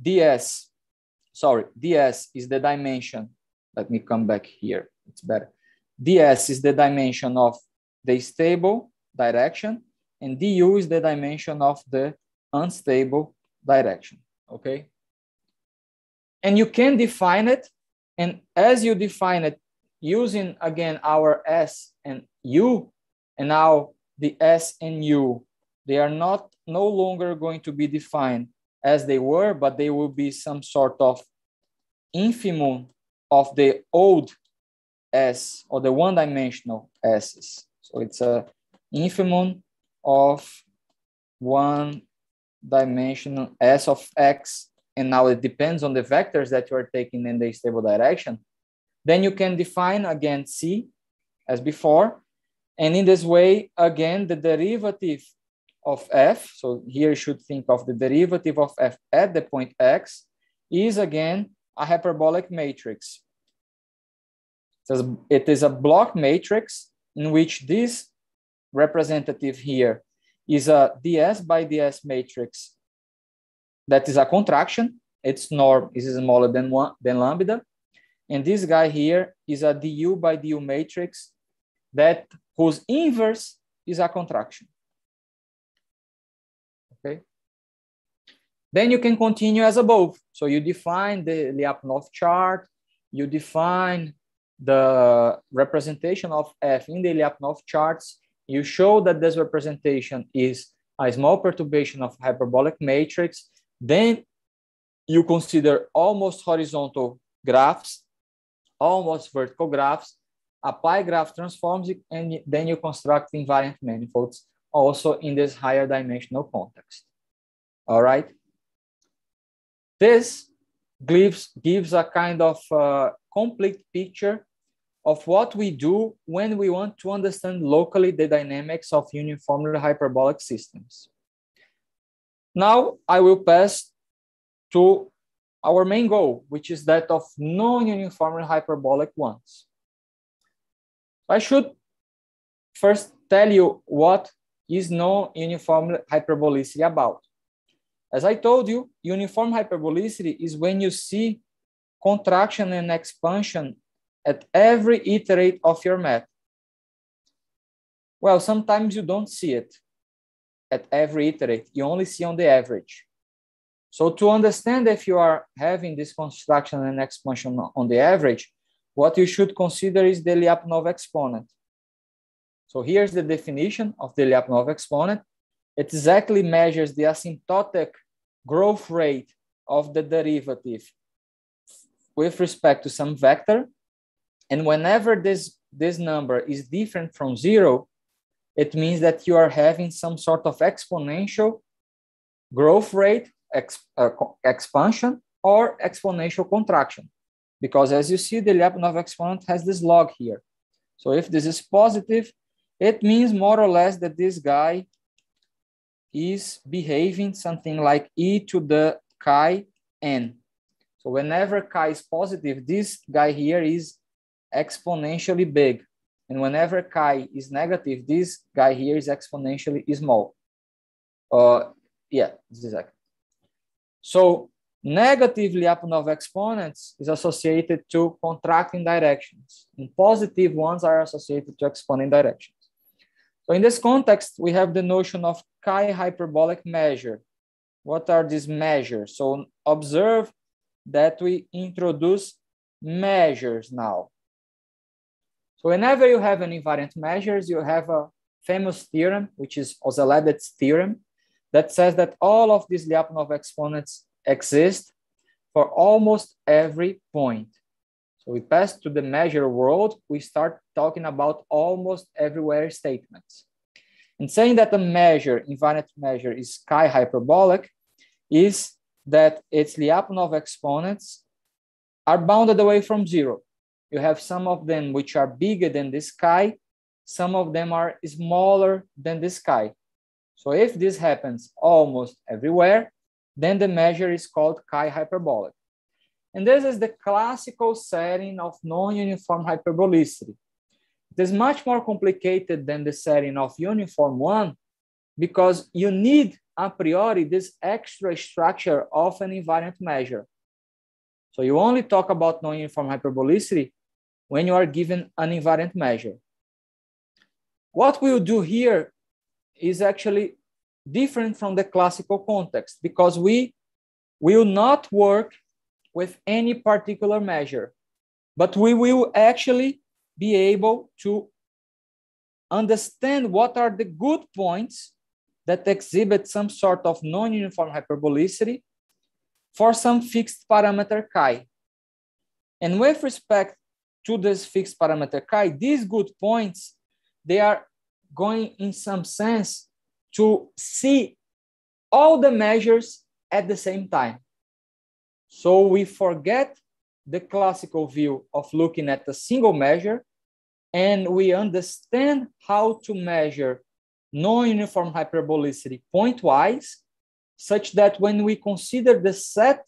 ds, sorry, ds is the dimension. Let me come back here. It's better. Ds is the dimension of the stable direction, and du is the dimension of the unstable direction. Okay. And you can define it, and as you define it, using again our S and U, and now the S and U, they are not no longer going to be defined as they were, but they will be some sort of infimum of the old S or the one-dimensional S's. So it's a infimum of one-dimensional S of X. And now it depends on the vectors that you are taking in the stable direction. Then you can define again C as before. And in this way, again, the derivative of F, so here you should think of the derivative of F at the point X, is again a hyperbolic matrix. So it is a block matrix in which this representative here is a ds by ds matrix that is a contraction. Its norm is smaller than one than lambda, and this guy here is a du by du matrix that whose inverse is a contraction. Okay. Then you can continue as above. So you define the Lyapunov chart. You define the representation of F in the Lyapunov charts. You show that this representation is a small perturbation of hyperbolic matrix. Then you consider almost horizontal graphs, almost vertical graphs, apply graph transforms, and then you construct invariant manifolds also in this higher dimensional context. All right. This gives, gives a kind of uh, complete picture of what we do when we want to understand locally the dynamics of uniformly hyperbolic systems. Now I will pass to our main goal, which is that of non-uniformly hyperbolic ones. I should first tell you what is non-uniform hyperbolicity about. As I told you, uniform hyperbolicity is when you see contraction and expansion at every iterate of your map. Well, sometimes you don't see it at every iterate. You only see on the average. So to understand if you are having this construction and expansion on the average, what you should consider is the Lyapunov exponent. So here's the definition of the Lyapunov exponent. It exactly measures the asymptotic growth rate of the derivative with respect to some vector. And whenever this, this number is different from zero, it means that you are having some sort of exponential growth rate exp, uh, expansion or exponential contraction. Because as you see, the Lyapunov exponent has this log here. So if this is positive, it means more or less that this guy is behaving something like e to the chi n. So whenever chi is positive, this guy here is exponentially big. And whenever chi is negative, this guy here is exponentially small. Uh, yeah, this is accurate. So negative Lyapunov exponents is associated to contracting directions, and positive ones are associated to expanding directions. So in this context, we have the notion of chi hyperbolic measure. What are these measures? So observe that we introduce measures now. So whenever you have an invariant measures, you have a famous theorem, which is Oseledets theorem, that says that all of these Lyapunov exponents exist for almost every point. So we pass to the measure world, we start talking about almost everywhere statements. And saying that the measure, invariant measure, is chi hyperbolic is that its Lyapunov exponents are bounded away from zero. You have some of them which are bigger than this chi, some of them are smaller than this chi. So if this happens almost everywhere, then the measure is called chi hyperbolic. And this is the classical setting of non-uniform hyperbolicity. It is much more complicated than the setting of uniform one, because you need a priori this extra structure of an invariant measure. So you only talk about non-uniform hyperbolicity when you are given an invariant measure. What we will do here is actually different from the classical context, because we will not work with any particular measure, but we will actually be able to understand what are the good points that exhibit some sort of non-uniform hyperbolicity for some fixed parameter chi. And with respect to this fixed parameter chi, these good points, they are going in some sense to see all the measures at the same time. So we forget the classical view of looking at a single measure, and we understand how to measure non-uniform hyperbolicity pointwise, such that when we consider the set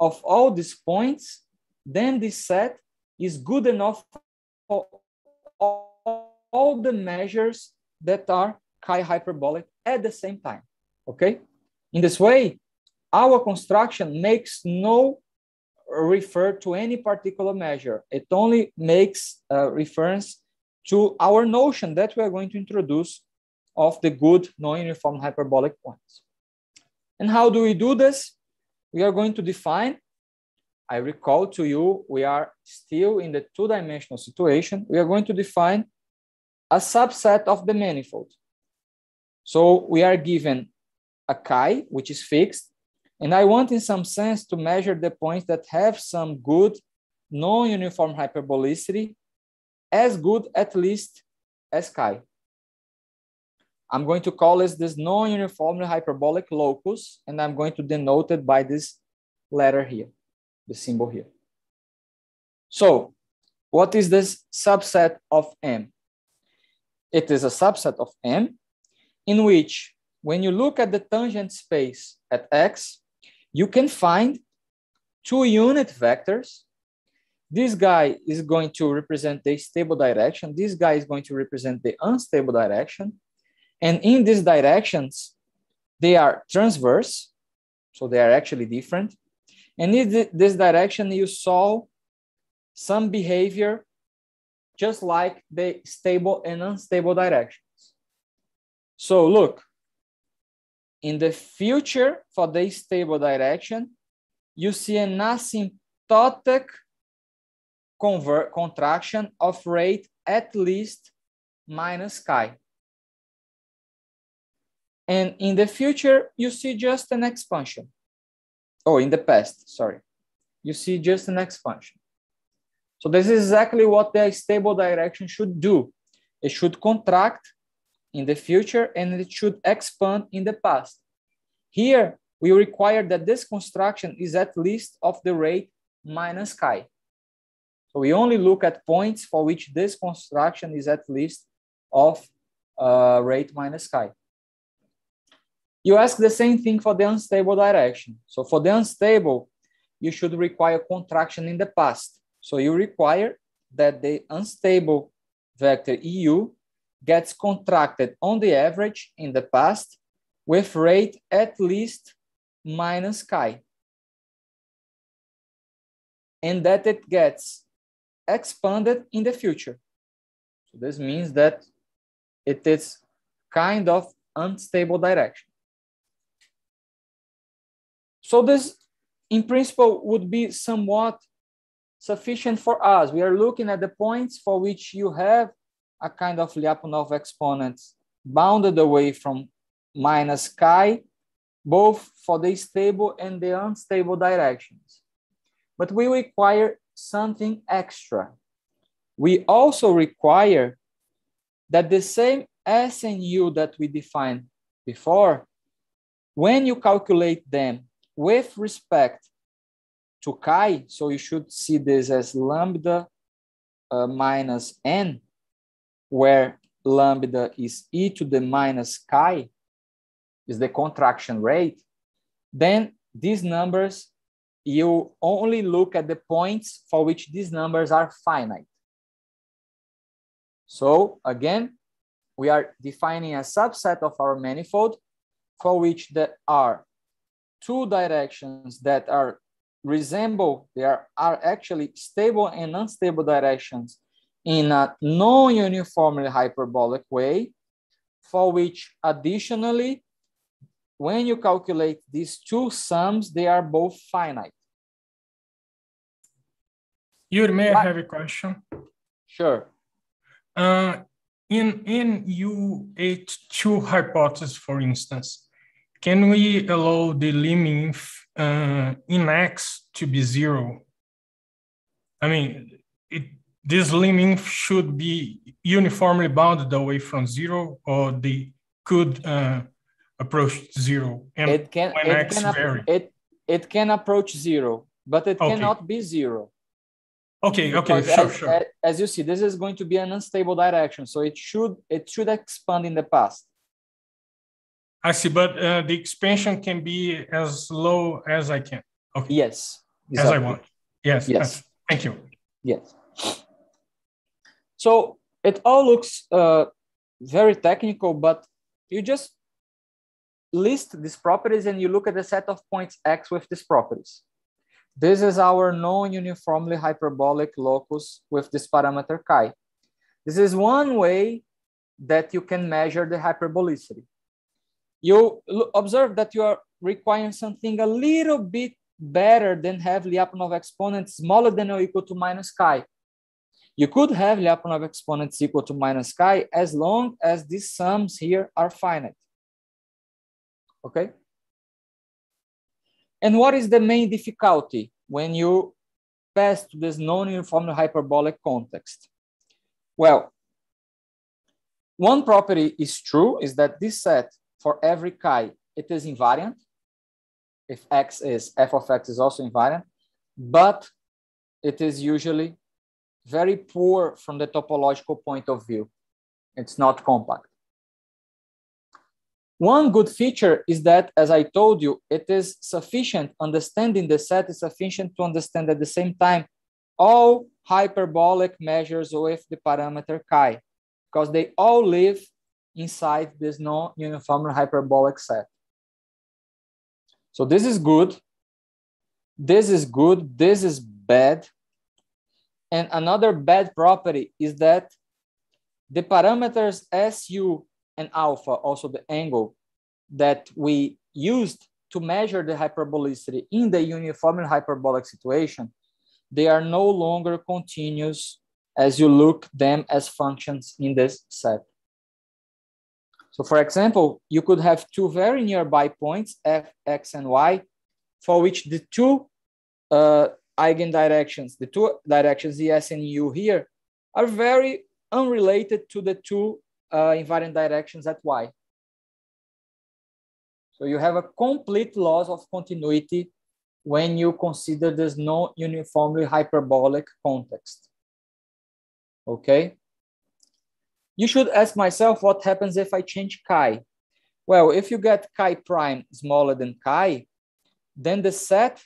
of all these points, then this set is good enough for all the measures that are chi hyperbolic at the same time, okay? In this way, our construction makes no refer to any particular measure. It only makes a reference to our notion that we are going to introduce of the good non-uniform hyperbolic points. And how do we do this? We are going to define, I recall to you, we are still in the two-dimensional situation. We are going to define a subset of the manifold. So we are given a chi, which is fixed, and I want in some sense to measure the points that have some good non-uniform hyperbolicity, as good at least as chi. I'm going to call this this non-uniform hyperbolic locus, and I'm going to denote it by this letter here, the symbol here. So what is this subset of M? It is a subset of M in which, when you look at the tangent space at X, you can find two unit vectors. This guy is going to represent the stable direction. This guy is going to represent the unstable direction. And in these directions, they are transverse. So they are actually different. And in this direction, you saw some behavior just like the stable and unstable directions. So look, in the future for the stable direction, you see an asymptotic convert contraction of rate at least minus chi. And in the future, you see just an expansion. Oh, in the past, sorry. You see just an expansion. So this is exactly what the stable direction should do. It should contract in the future and it should expand in the past. Here, we require that this contraction is at least of the rate minus chi. So we only look at points for which this contraction is at least of uh, rate minus chi. You ask the same thing for the unstable direction. So for the unstable, you should require contraction in the past. So you require that the unstable vector E U gets contracted on the average in the past with rate at least minus chi. And that it gets expanded in the future. So this means that it is kind of unstable direction. So this, in principle, would be somewhat sufficient for us. We are looking at the points for which you have a kind of Lyapunov exponent bounded away from minus chi, both for the stable and the unstable directions. But we require something extra. We also require that the same S and U that we defined before, when you calculate them with respect to chi, so you should see this as lambda uh, minus n, where lambda is e to the minus chi, is the contraction rate, then these numbers, you only look at the points for which these numbers are finite. So again, we are defining a subset of our manifold for which there are two directions that are resemble, they are, are actually stable and unstable directions in a non-uniformly hyperbolic way, for which additionally, when you calculate these two sums, they are both finite. Yuri, may I have a question? Sure. Uh, in, in U H two hypothesis, for instance, can we allow the limit uh, in X to be zero? I mean, it, this limit should be uniformly bounded away from zero, or they could uh, approach zero. And it can, when it, X can vary. It, it can approach zero, but it okay. cannot be zero. Okay, okay, because sure, as, sure. As you see, this is going to be an unstable direction, so it should it should expand in the past. I see, but uh, the expansion can be as low as I can. Okay. Yes. Exactly. As I want. Yes. Yes. Thank you. Yes. So it all looks uh, very technical, but you just list these properties and you look at the set of points X with these properties. This is our non-uniformly hyperbolic locus with this parameter chi. This is one way that you can measure the hyperbolicity. You observe that you are requiring something a little bit better than have Lyapunov exponents smaller than or equal to minus chi. You could have Lyapunov exponents equal to minus chi as long as these sums here are finite. Okay? And what is the main difficulty when you pass to this non-uniform hyperbolic context? Well, one property is true, is that this set for every chi, it is invariant. If X is, f of X is also invariant, but it is usually very poor from the topological point of view. It's not compact. One good feature is that, as I told you, it is sufficient. Understanding the set is sufficient to understand at the same time all hyperbolic measures with the parameter chi, because they all live inside this non-uniform hyperbolic set. So this is good, this is good, this is bad, And another bad property is that the parameters S U and alpha, also the angle that we used to measure the hyperbolicity in the uniformly hyperbolic situation, they are no longer continuous as you look them as functions in this set. So for example, you could have two very nearby points, F, X, and Y, for which the two uh, eigendirections, the two directions, E S and U here, are very unrelated to the two uh, invariant directions at Y. So you have a complete loss of continuity when you consider this non-uniformly hyperbolic context. Okay? You should ask myself, what happens if I change chi? Well, if you get chi prime smaller than chi, then the set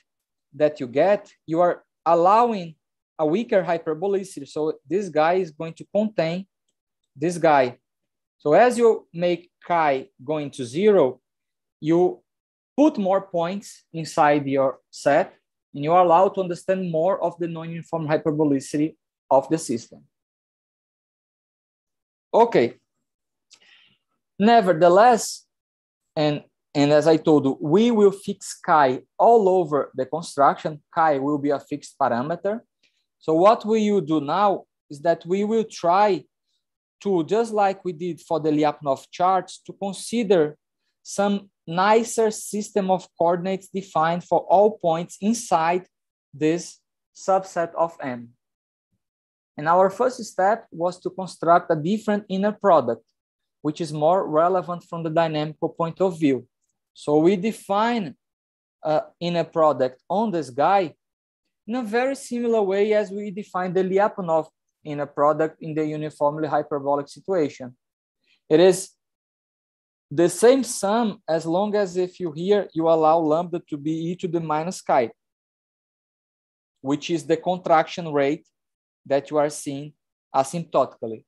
that you get, you are allowing a weaker hyperbolicity. So this guy is going to contain this guy. So as you make chi going to zero, you put more points inside your set, and you are allowed to understand more of the non-uniform hyperbolicity of the system. Okay. Nevertheless, and, and as I told you, we will fix chi all over the construction. Chi will be a fixed parameter. So what we will do now is that we will try to, just like we did for the Lyapunov charts, to consider some nicer system of coordinates defined for all points inside this subset of M. And our first step was to construct a different inner product, which is more relevant from the dynamical point of view. So we define an inner product on this guy in a very similar way as we define the Lyapunov inner product in the uniformly hyperbolic situation. It is the same sum as long as if you here, you allow lambda to be e to the minus chi, which is the contraction rate that you are seeing asymptotically.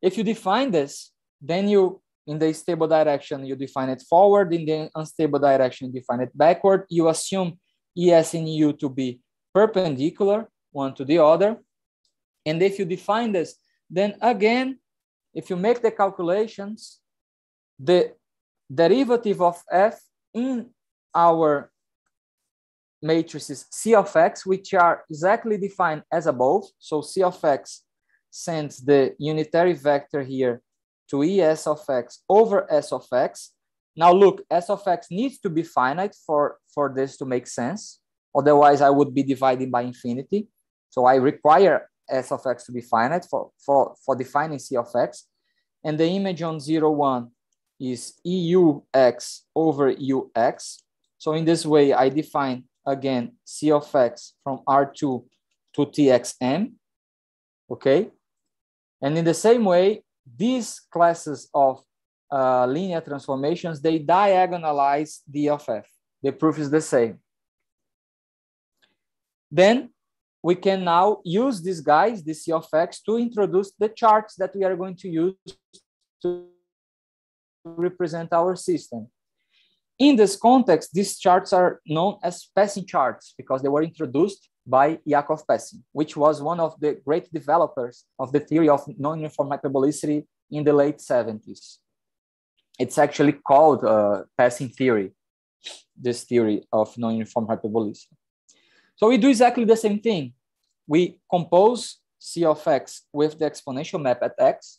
If you define this, then you, in the stable direction, you define it forward, in the unstable direction, you define it backward. You assume E S and U to be perpendicular one to the other. And if you define this, then again, if you make the calculations, the derivative of F in our matrices C of X, which are exactly defined as above. So C of X sends the unitary vector here to E S of X over S of X. Now look, S of X needs to be finite for, for this to make sense. Otherwise I would be dividing by infinity. So I require S of X to be finite for, for, for defining C of X. And the image on zero one is E U X over U X. So in this way, I define again C of X from R two to T X M, okay? And in the same way, these classes of uh, linear transformations, they diagonalize D of F. The proof is the same. Then we can now use these guys, the C of X, to introduce the charts that we are going to use to represent our system. In this context, these charts are known as Pessin charts because they were introduced by Yakov Pessin, which was one of the great developers of the theory of non-uniform hyperbolicity in the late seventies. It's actually called uh, Pessin theory, this theory of non-uniform hyperbolicity. So we do exactly the same thing. We compose C of X with the exponential map at X.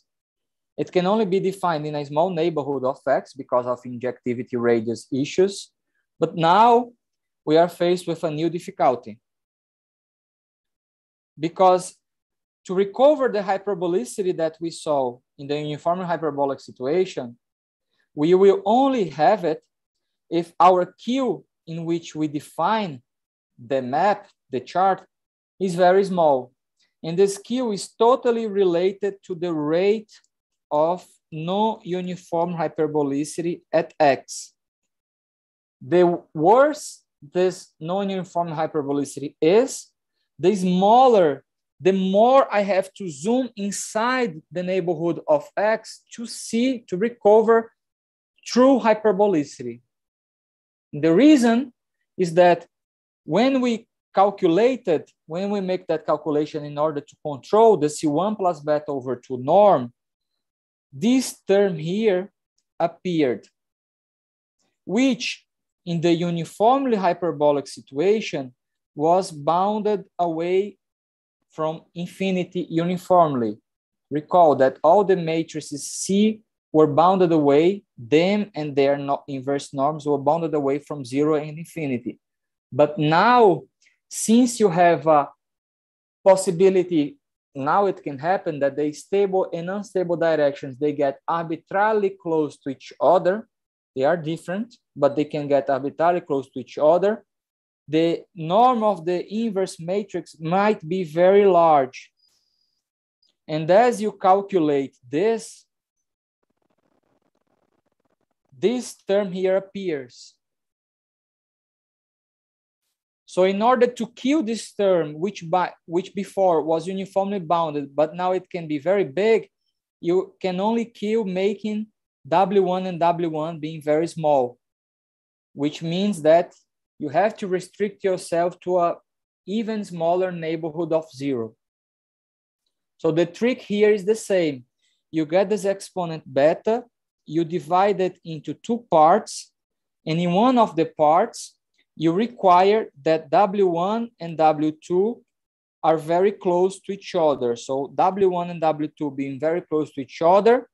It can only be defined in a small neighborhood of X because of injectivity radius issues. But now we are faced with a new difficulty. Because to recover the hyperbolicity that we saw in the uniform hyperbolic situation, we will only have it if our Q in which we define the map, the chart, is very small. And this Q is totally related to the rate of no uniform hyperbolicity at X. The worse this non-uniform hyperbolicity is, the smaller, the more I have to zoom inside the neighborhood of X to see, to recover true hyperbolicity. The reason is that when we calculated, when we make that calculation in order to control the C one plus beta over two norm, this term here appeared, which in the uniformly hyperbolic situation was bounded away from infinity uniformly. Recall that all the matrices C were bounded away, them and their no inverse norms were bounded away from zero and infinity. But now, since you have a possibility, now it can happen that the stable and unstable directions, they get arbitrarily close to each other. They are different, but they can get arbitrarily close to each other. The norm of the inverse matrix might be very large. And as you calculate this, this term here appears. So in order to kill this term, which, by, which before was uniformly bounded, but now it can be very big, you can only kill making W one and W one being very small, which means that you have to restrict yourself to an even smaller neighborhood of zero. So the trick here is the same. You get this exponent beta, you divide it into two parts, and in one of the parts, you require that W one and W two are very close to each other. So W one and W two being very close to each other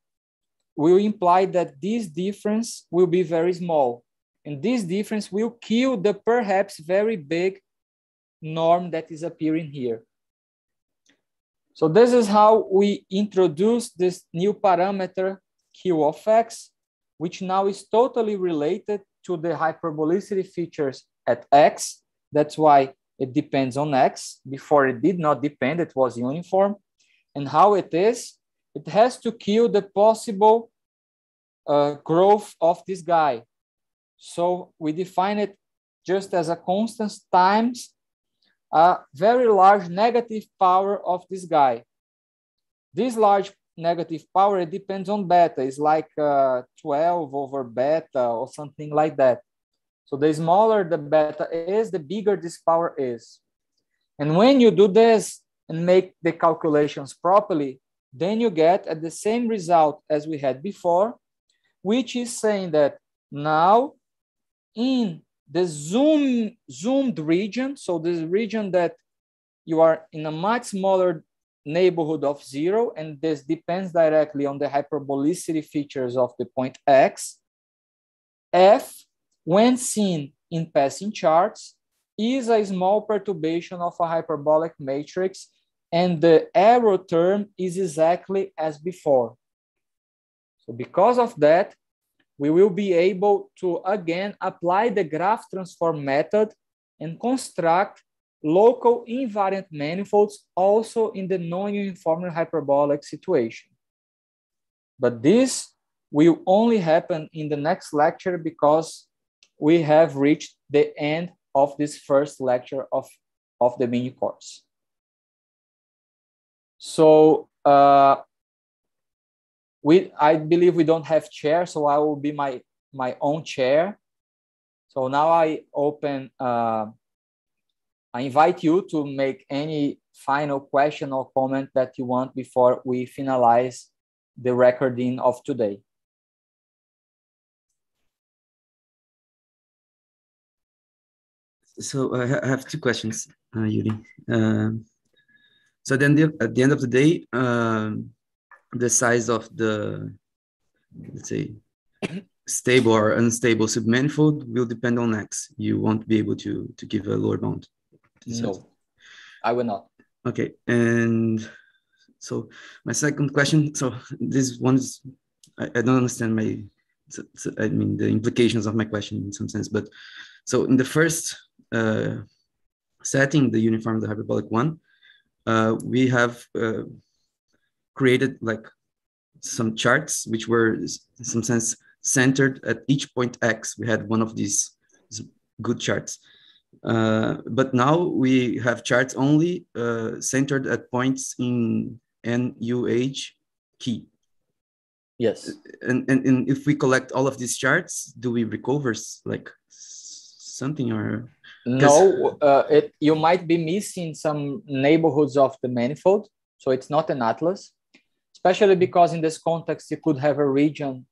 will imply that this difference will be very small. And this difference will kill the perhaps very big norm that is appearing here. So this is how we introduce this new parameter Q of X, which now is totally related to the hyperbolicity features at X. That's why it depends on X. Before it did not depend, it was uniform. And how it is, it has to kill the possible uh, growth of this guy. So we define it just as a constant times a very large negative power of this guy. This large negative power, it depends on beta. It's like uh, twelve over beta or something like that. So the smaller the beta is, the bigger this power is. And when you do this and make the calculations properly, then you get at the same result as we had before, which is saying that now in the zoom, zoomed region, so this region that you are in a much smaller neighborhood of zero, and this depends directly on the hyperbolicity features of the point X, F, when seen in passing charts, is a small perturbation of a hyperbolic matrix, and the arrow term is exactly as before. So because of that, we will be able to, again, apply the graph transform method and construct local invariant manifolds also in the non-uniformly hyperbolic situation. But this will only happen in the next lecture because we have reached the end of this first lecture of, of the mini course. So uh, we, I believe we don't have chair, so I will be my, my own chair. So now I open uh, I invite you to make any final question or comment that you want before we finalize the recording of today. So I have two questions, uh, Yuri. Um, so then the, at the end of the day, um, the size of the, let's say, stable or unstable submanifold will depend on X. You won't be able to, to give a lower bound. No, I will not. Okay, and so my second question, so this one is, I, I don't understand my, I mean, the implications of my question in some sense, but so in the first uh, setting, the uniform, the hyperbolic one, uh, we have uh, created like some charts, which were in some sense centered at each point X. We had one of these good charts. Uh, but now we have charts only uh, centered at points in N U H key. Yes. And, and and if we collect all of these charts, do we recover like something or No, uh, it, you might be missing some neighborhoods of the manifold. So it's not an atlas, especially because in this context, you could have a region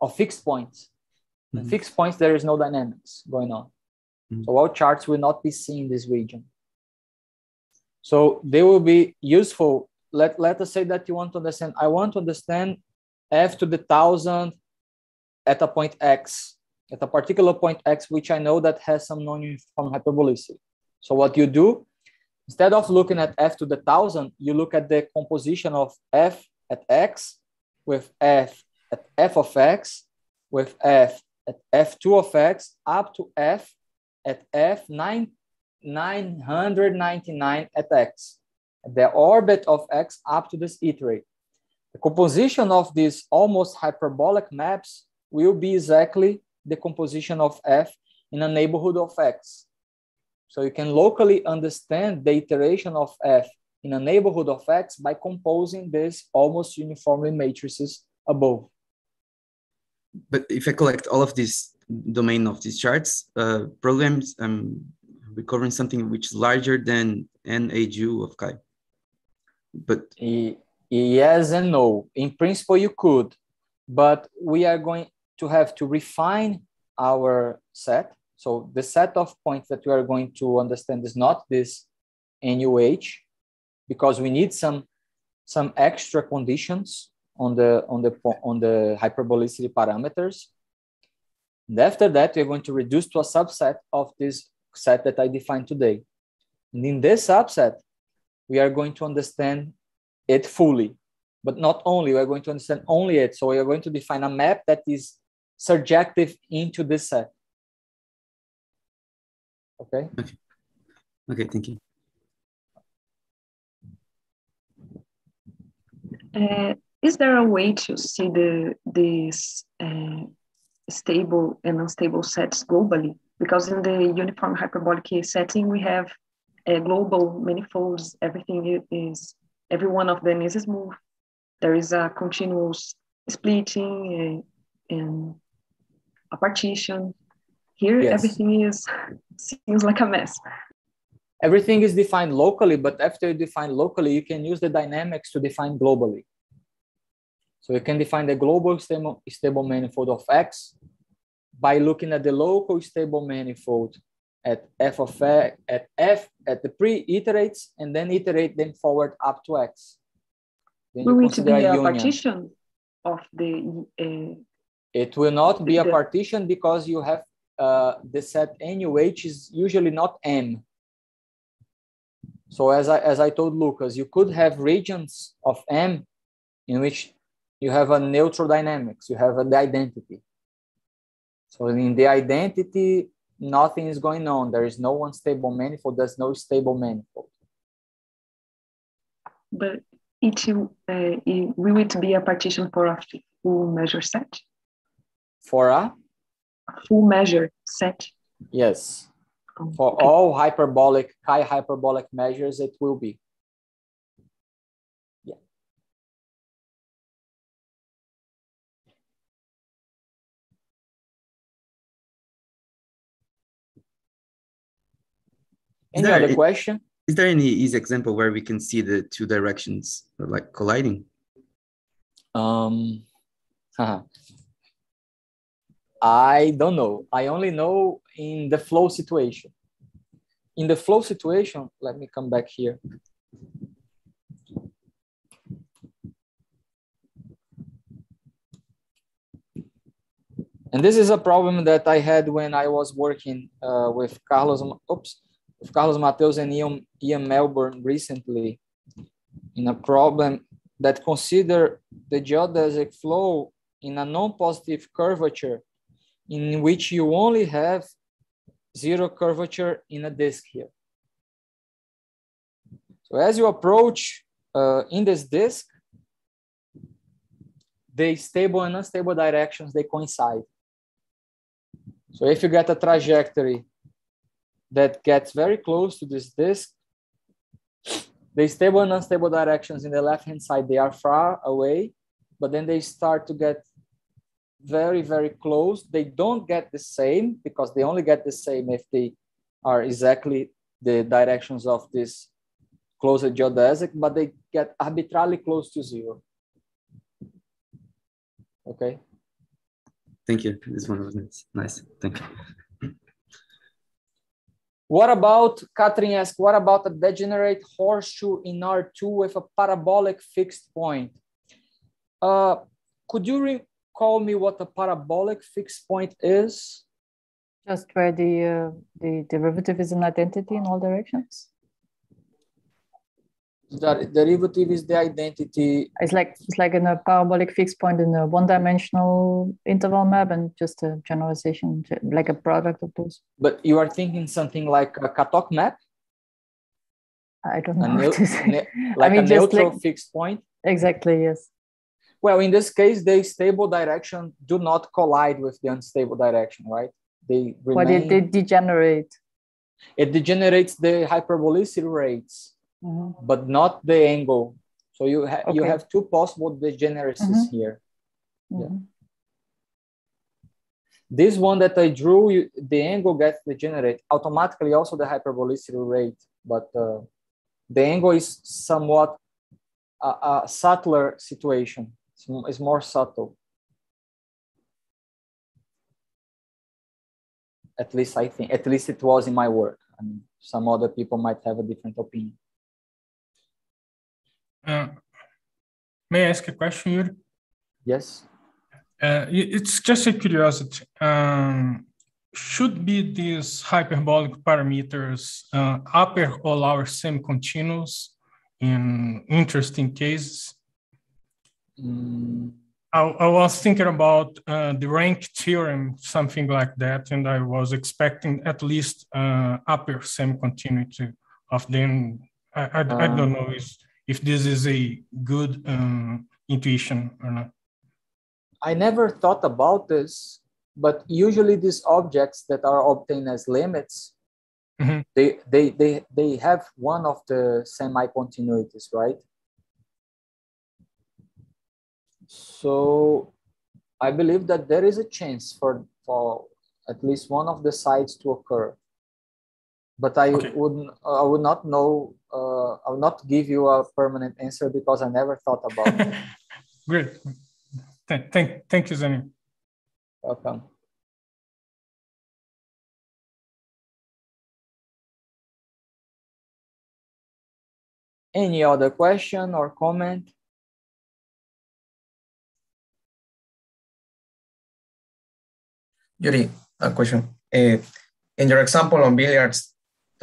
of fixed points. Mm-hmm. And fixed points, there is no dynamics going on. Mm-hmm. So all charts will not be seen in this region. So they will be useful. Let, let us say that you want to understand, I want to understand f to the thousand at a point x, at a particular point x, which I know that has some non-uniform hyperbolicity. So what you do, instead of looking at f to the thousand, you look at the composition of f at x with f at f of x, with f at f two of x, up to f at f nine hundred ninety-nine at x, the orbit of x up to this iterate. The composition of these almost hyperbolic maps will be exactly the composition of f in a neighborhood of x. So you can locally understand the iteration of f in a neighborhood of x by composing this almost uniformly matrices above. But if I collect all of this domain of these charts, uh, problems, um, we're covering something which is larger than N A G U of chi. But yes and no. In principle, you could, but we are going to have to refine our set. So the set of points that we are going to understand is not this N U H, because we need some some extra conditions on the on the on the hyperbolicity parameters. And after that, we are going to reduce to a subset of this set that I defined today. And in this subset, we are going to understand it fully, but not only, we are going to understand only it. So we are going to define a map that is surjective into this set. Okay. Okay, okay, thank you. Uh, is there a way to see the these uh, stable and unstable sets globally? Because in the uniform hyperbolic setting, we have uh, global manifolds. Everything is, every one of them is smooth. There is a continuous splitting uh, and a partition. Here, yes. Everything is seems like a mess. Everything is defined locally, but after you define locally, you can use the dynamics to define globally. So you can define the global stable, stable manifold of X by looking at the local stable manifold at f of x, at f at the pre-iterates, and then iterate them forward up to x. Then will it be a union. partition of the? Uh, it will not be the, a partition because you have uh, the set N U H is usually not M. So as I as I told Lucas, you could have regions of M in which you have a neutral dynamics. You have an identity. So in the identity, nothing is going on. There is no unstable manifold. There's no stable manifold. But it, uh, it, will it be a partition for a full measure set? For a? a full measure set. Yes. Oh, for okay. all hyperbolic, chi hyperbolic measures, it will be. Any there, other question? Is there any easy example where we can see the two directions like colliding? Um, uh-huh. I don't know. I only know in the flow situation. In the flow situation, let me come back here. And this is a problem that I had when I was working uh, with Carlos. Oops. With Carlos Matheus and Ian, Ian Melbourne recently in a problem that consider the geodesic flow in a non-positive curvature in which you only have zero curvature in a disk here. So as you approach uh, in this disk, the stable and unstable directions, they coincide. So if you get a trajectory that gets very close to this disk, the stable and unstable directions in the left-hand side, they are far away, but then they start to get very, very close. They don't get the same because they only get the same if they are exactly the directions of this closed geodesic, but they get arbitrarily close to zero. Okay. Thank you. This one was nice. Nice. Thank you. What about, Catherine asked, what about a degenerate horseshoe in R two with a parabolic fixed point? Uh, could you recall me what a parabolic fixed point is? Just where the, uh, the derivative is an identity in all directions? The derivative is the identity. It's like it's like in a parabolic fixed point in a one-dimensional interval map, and just a generalization, like a product of those. But you are thinking something like a Katok map. I don't know. What to say. Like I mean, a neutral like, fixed point. Exactly. Yes. Well, in this case, the stable direction do not collide with the unstable direction, right? They remain. But it they degenerate. It degenerates the hyperbolicity rates. Mm-hmm. But not the angle. So you, ha okay. you have two possible degeneracies mm-hmm. here. Mm-hmm. Yeah. This one that I drew, you, the angle gets degenerate automatically, also the hyperbolicity rate, but uh, the angle is somewhat a, a subtler situation. It's, it's more subtle. At least I think, at least it was in my work. I mean, some other people might have a different opinion. Uh, may I ask a question, Yuri? Yes. Uh, it's just a curiosity. Um, should be these hyperbolic parameters uh, upper or lower semi-continuous in interesting cases? Mm. I, I was thinking about uh, the rank theorem, something like that, and I was expecting at least uh, upper semi-continuity of them. I, I, um. I don't know if... if this is a good um, intuition or not. I never thought about this, but usually these objects that are obtained as limits, mm-hmm. they, they, they, they have one of the semi-continuities, right? So I believe that there is a chance for, for at least one of the sides to occur. But I okay. wouldn't. I would not know. Uh, I would not give you a permanent answer because I never thought about it. Great. Thank, thank, thank you, Zeni. Welcome. Any other question or comment? Yuri, a question. Uh, in your example on billiards.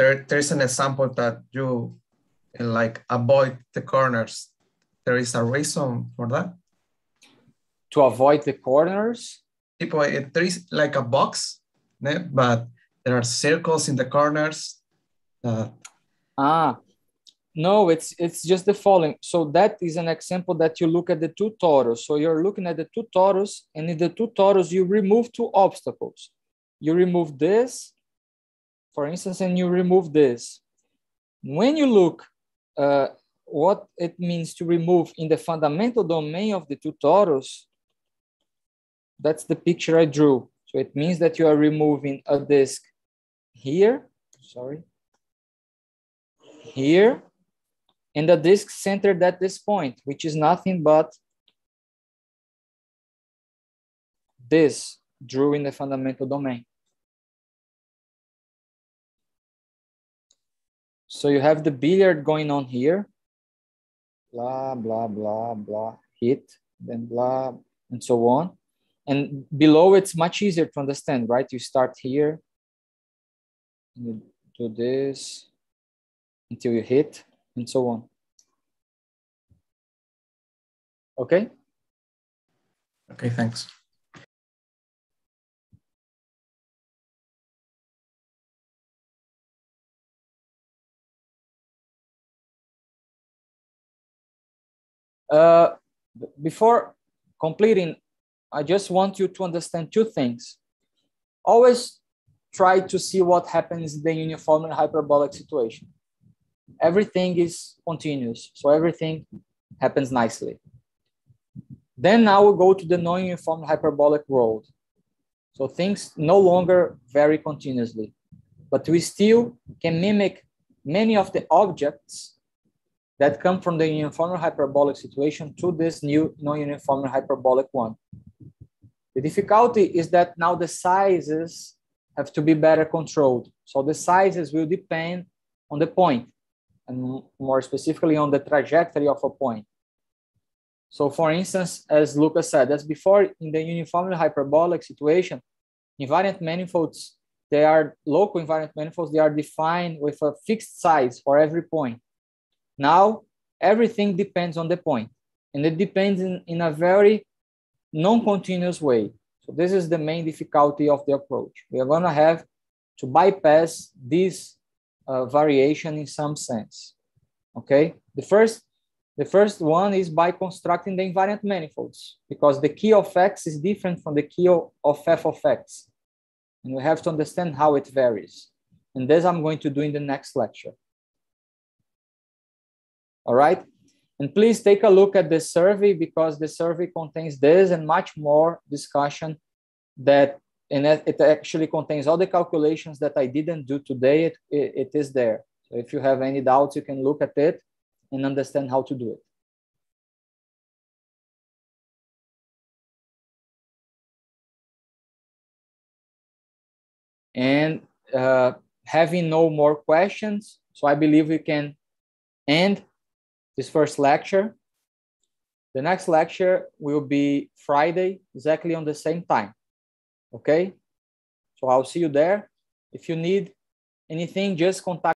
There, there's an example that you like avoid the corners. There is a reason for that? To avoid the corners? People, it, there is like a box, né? But there are circles in the corners. Uh, ah, no, it's, it's just the following. So that is an example that you look at the two toros. So you're looking at the two toros, and in the two toros, you remove two obstacles. You remove this, for instance, and you remove this. When you look uh, what it means to remove in the fundamental domain of the two toros, that's the picture I drew. So it means that you are removing a disc here, sorry, here, and the disc centered at this point, which is nothing but this drew in the fundamental domain. So you have the billiard going on here, blah, blah, blah, blah, hit, then blah, and so on. And below, it's much easier to understand, right? You start here, you do this until you hit, and so on. Okay? Okay, thanks. Uh, before completing, I just want you to understand two things. Always try to see what happens in the uniform and hyperbolic situation. Everything is continuous, so everything happens nicely. Then now we'll go to the non-uniform hyperbolic world. So things no longer vary continuously. but we still can mimic many of the objects that come from the uniform hyperbolic situation to this new non-uniform hyperbolic one. The difficulty is that now the sizes have to be better controlled. So the sizes will depend on the point, and more specifically on the trajectory of a point. So for instance, as Lucas said, as before in the uniform hyperbolic situation, invariant manifolds, they are local invariant manifolds, they are defined with a fixed size for every point. Now, everything depends on the point, and it depends in, in a very non-continuous way. So this is the main difficulty of the approach. We are going to have to bypass this uh, variation in some sense, okay? The first, the first one is by constructing the invariant manifolds, because the key of X is different from the key of F of X, and we have to understand how it varies. And this I'm going to do in the next lecture. All right, and please take a look at the survey, because the survey contains this and much more discussion, that, and it actually contains all the calculations that I didn't do today. It, it is there. So if you have any doubts, you can look at it and understand how to do it. And uh, having no more questions, so I believe we can end this first lecture. The next lecture will be Friday, exactly on the same time, okay? So I'll see you there. If you need anything, just contact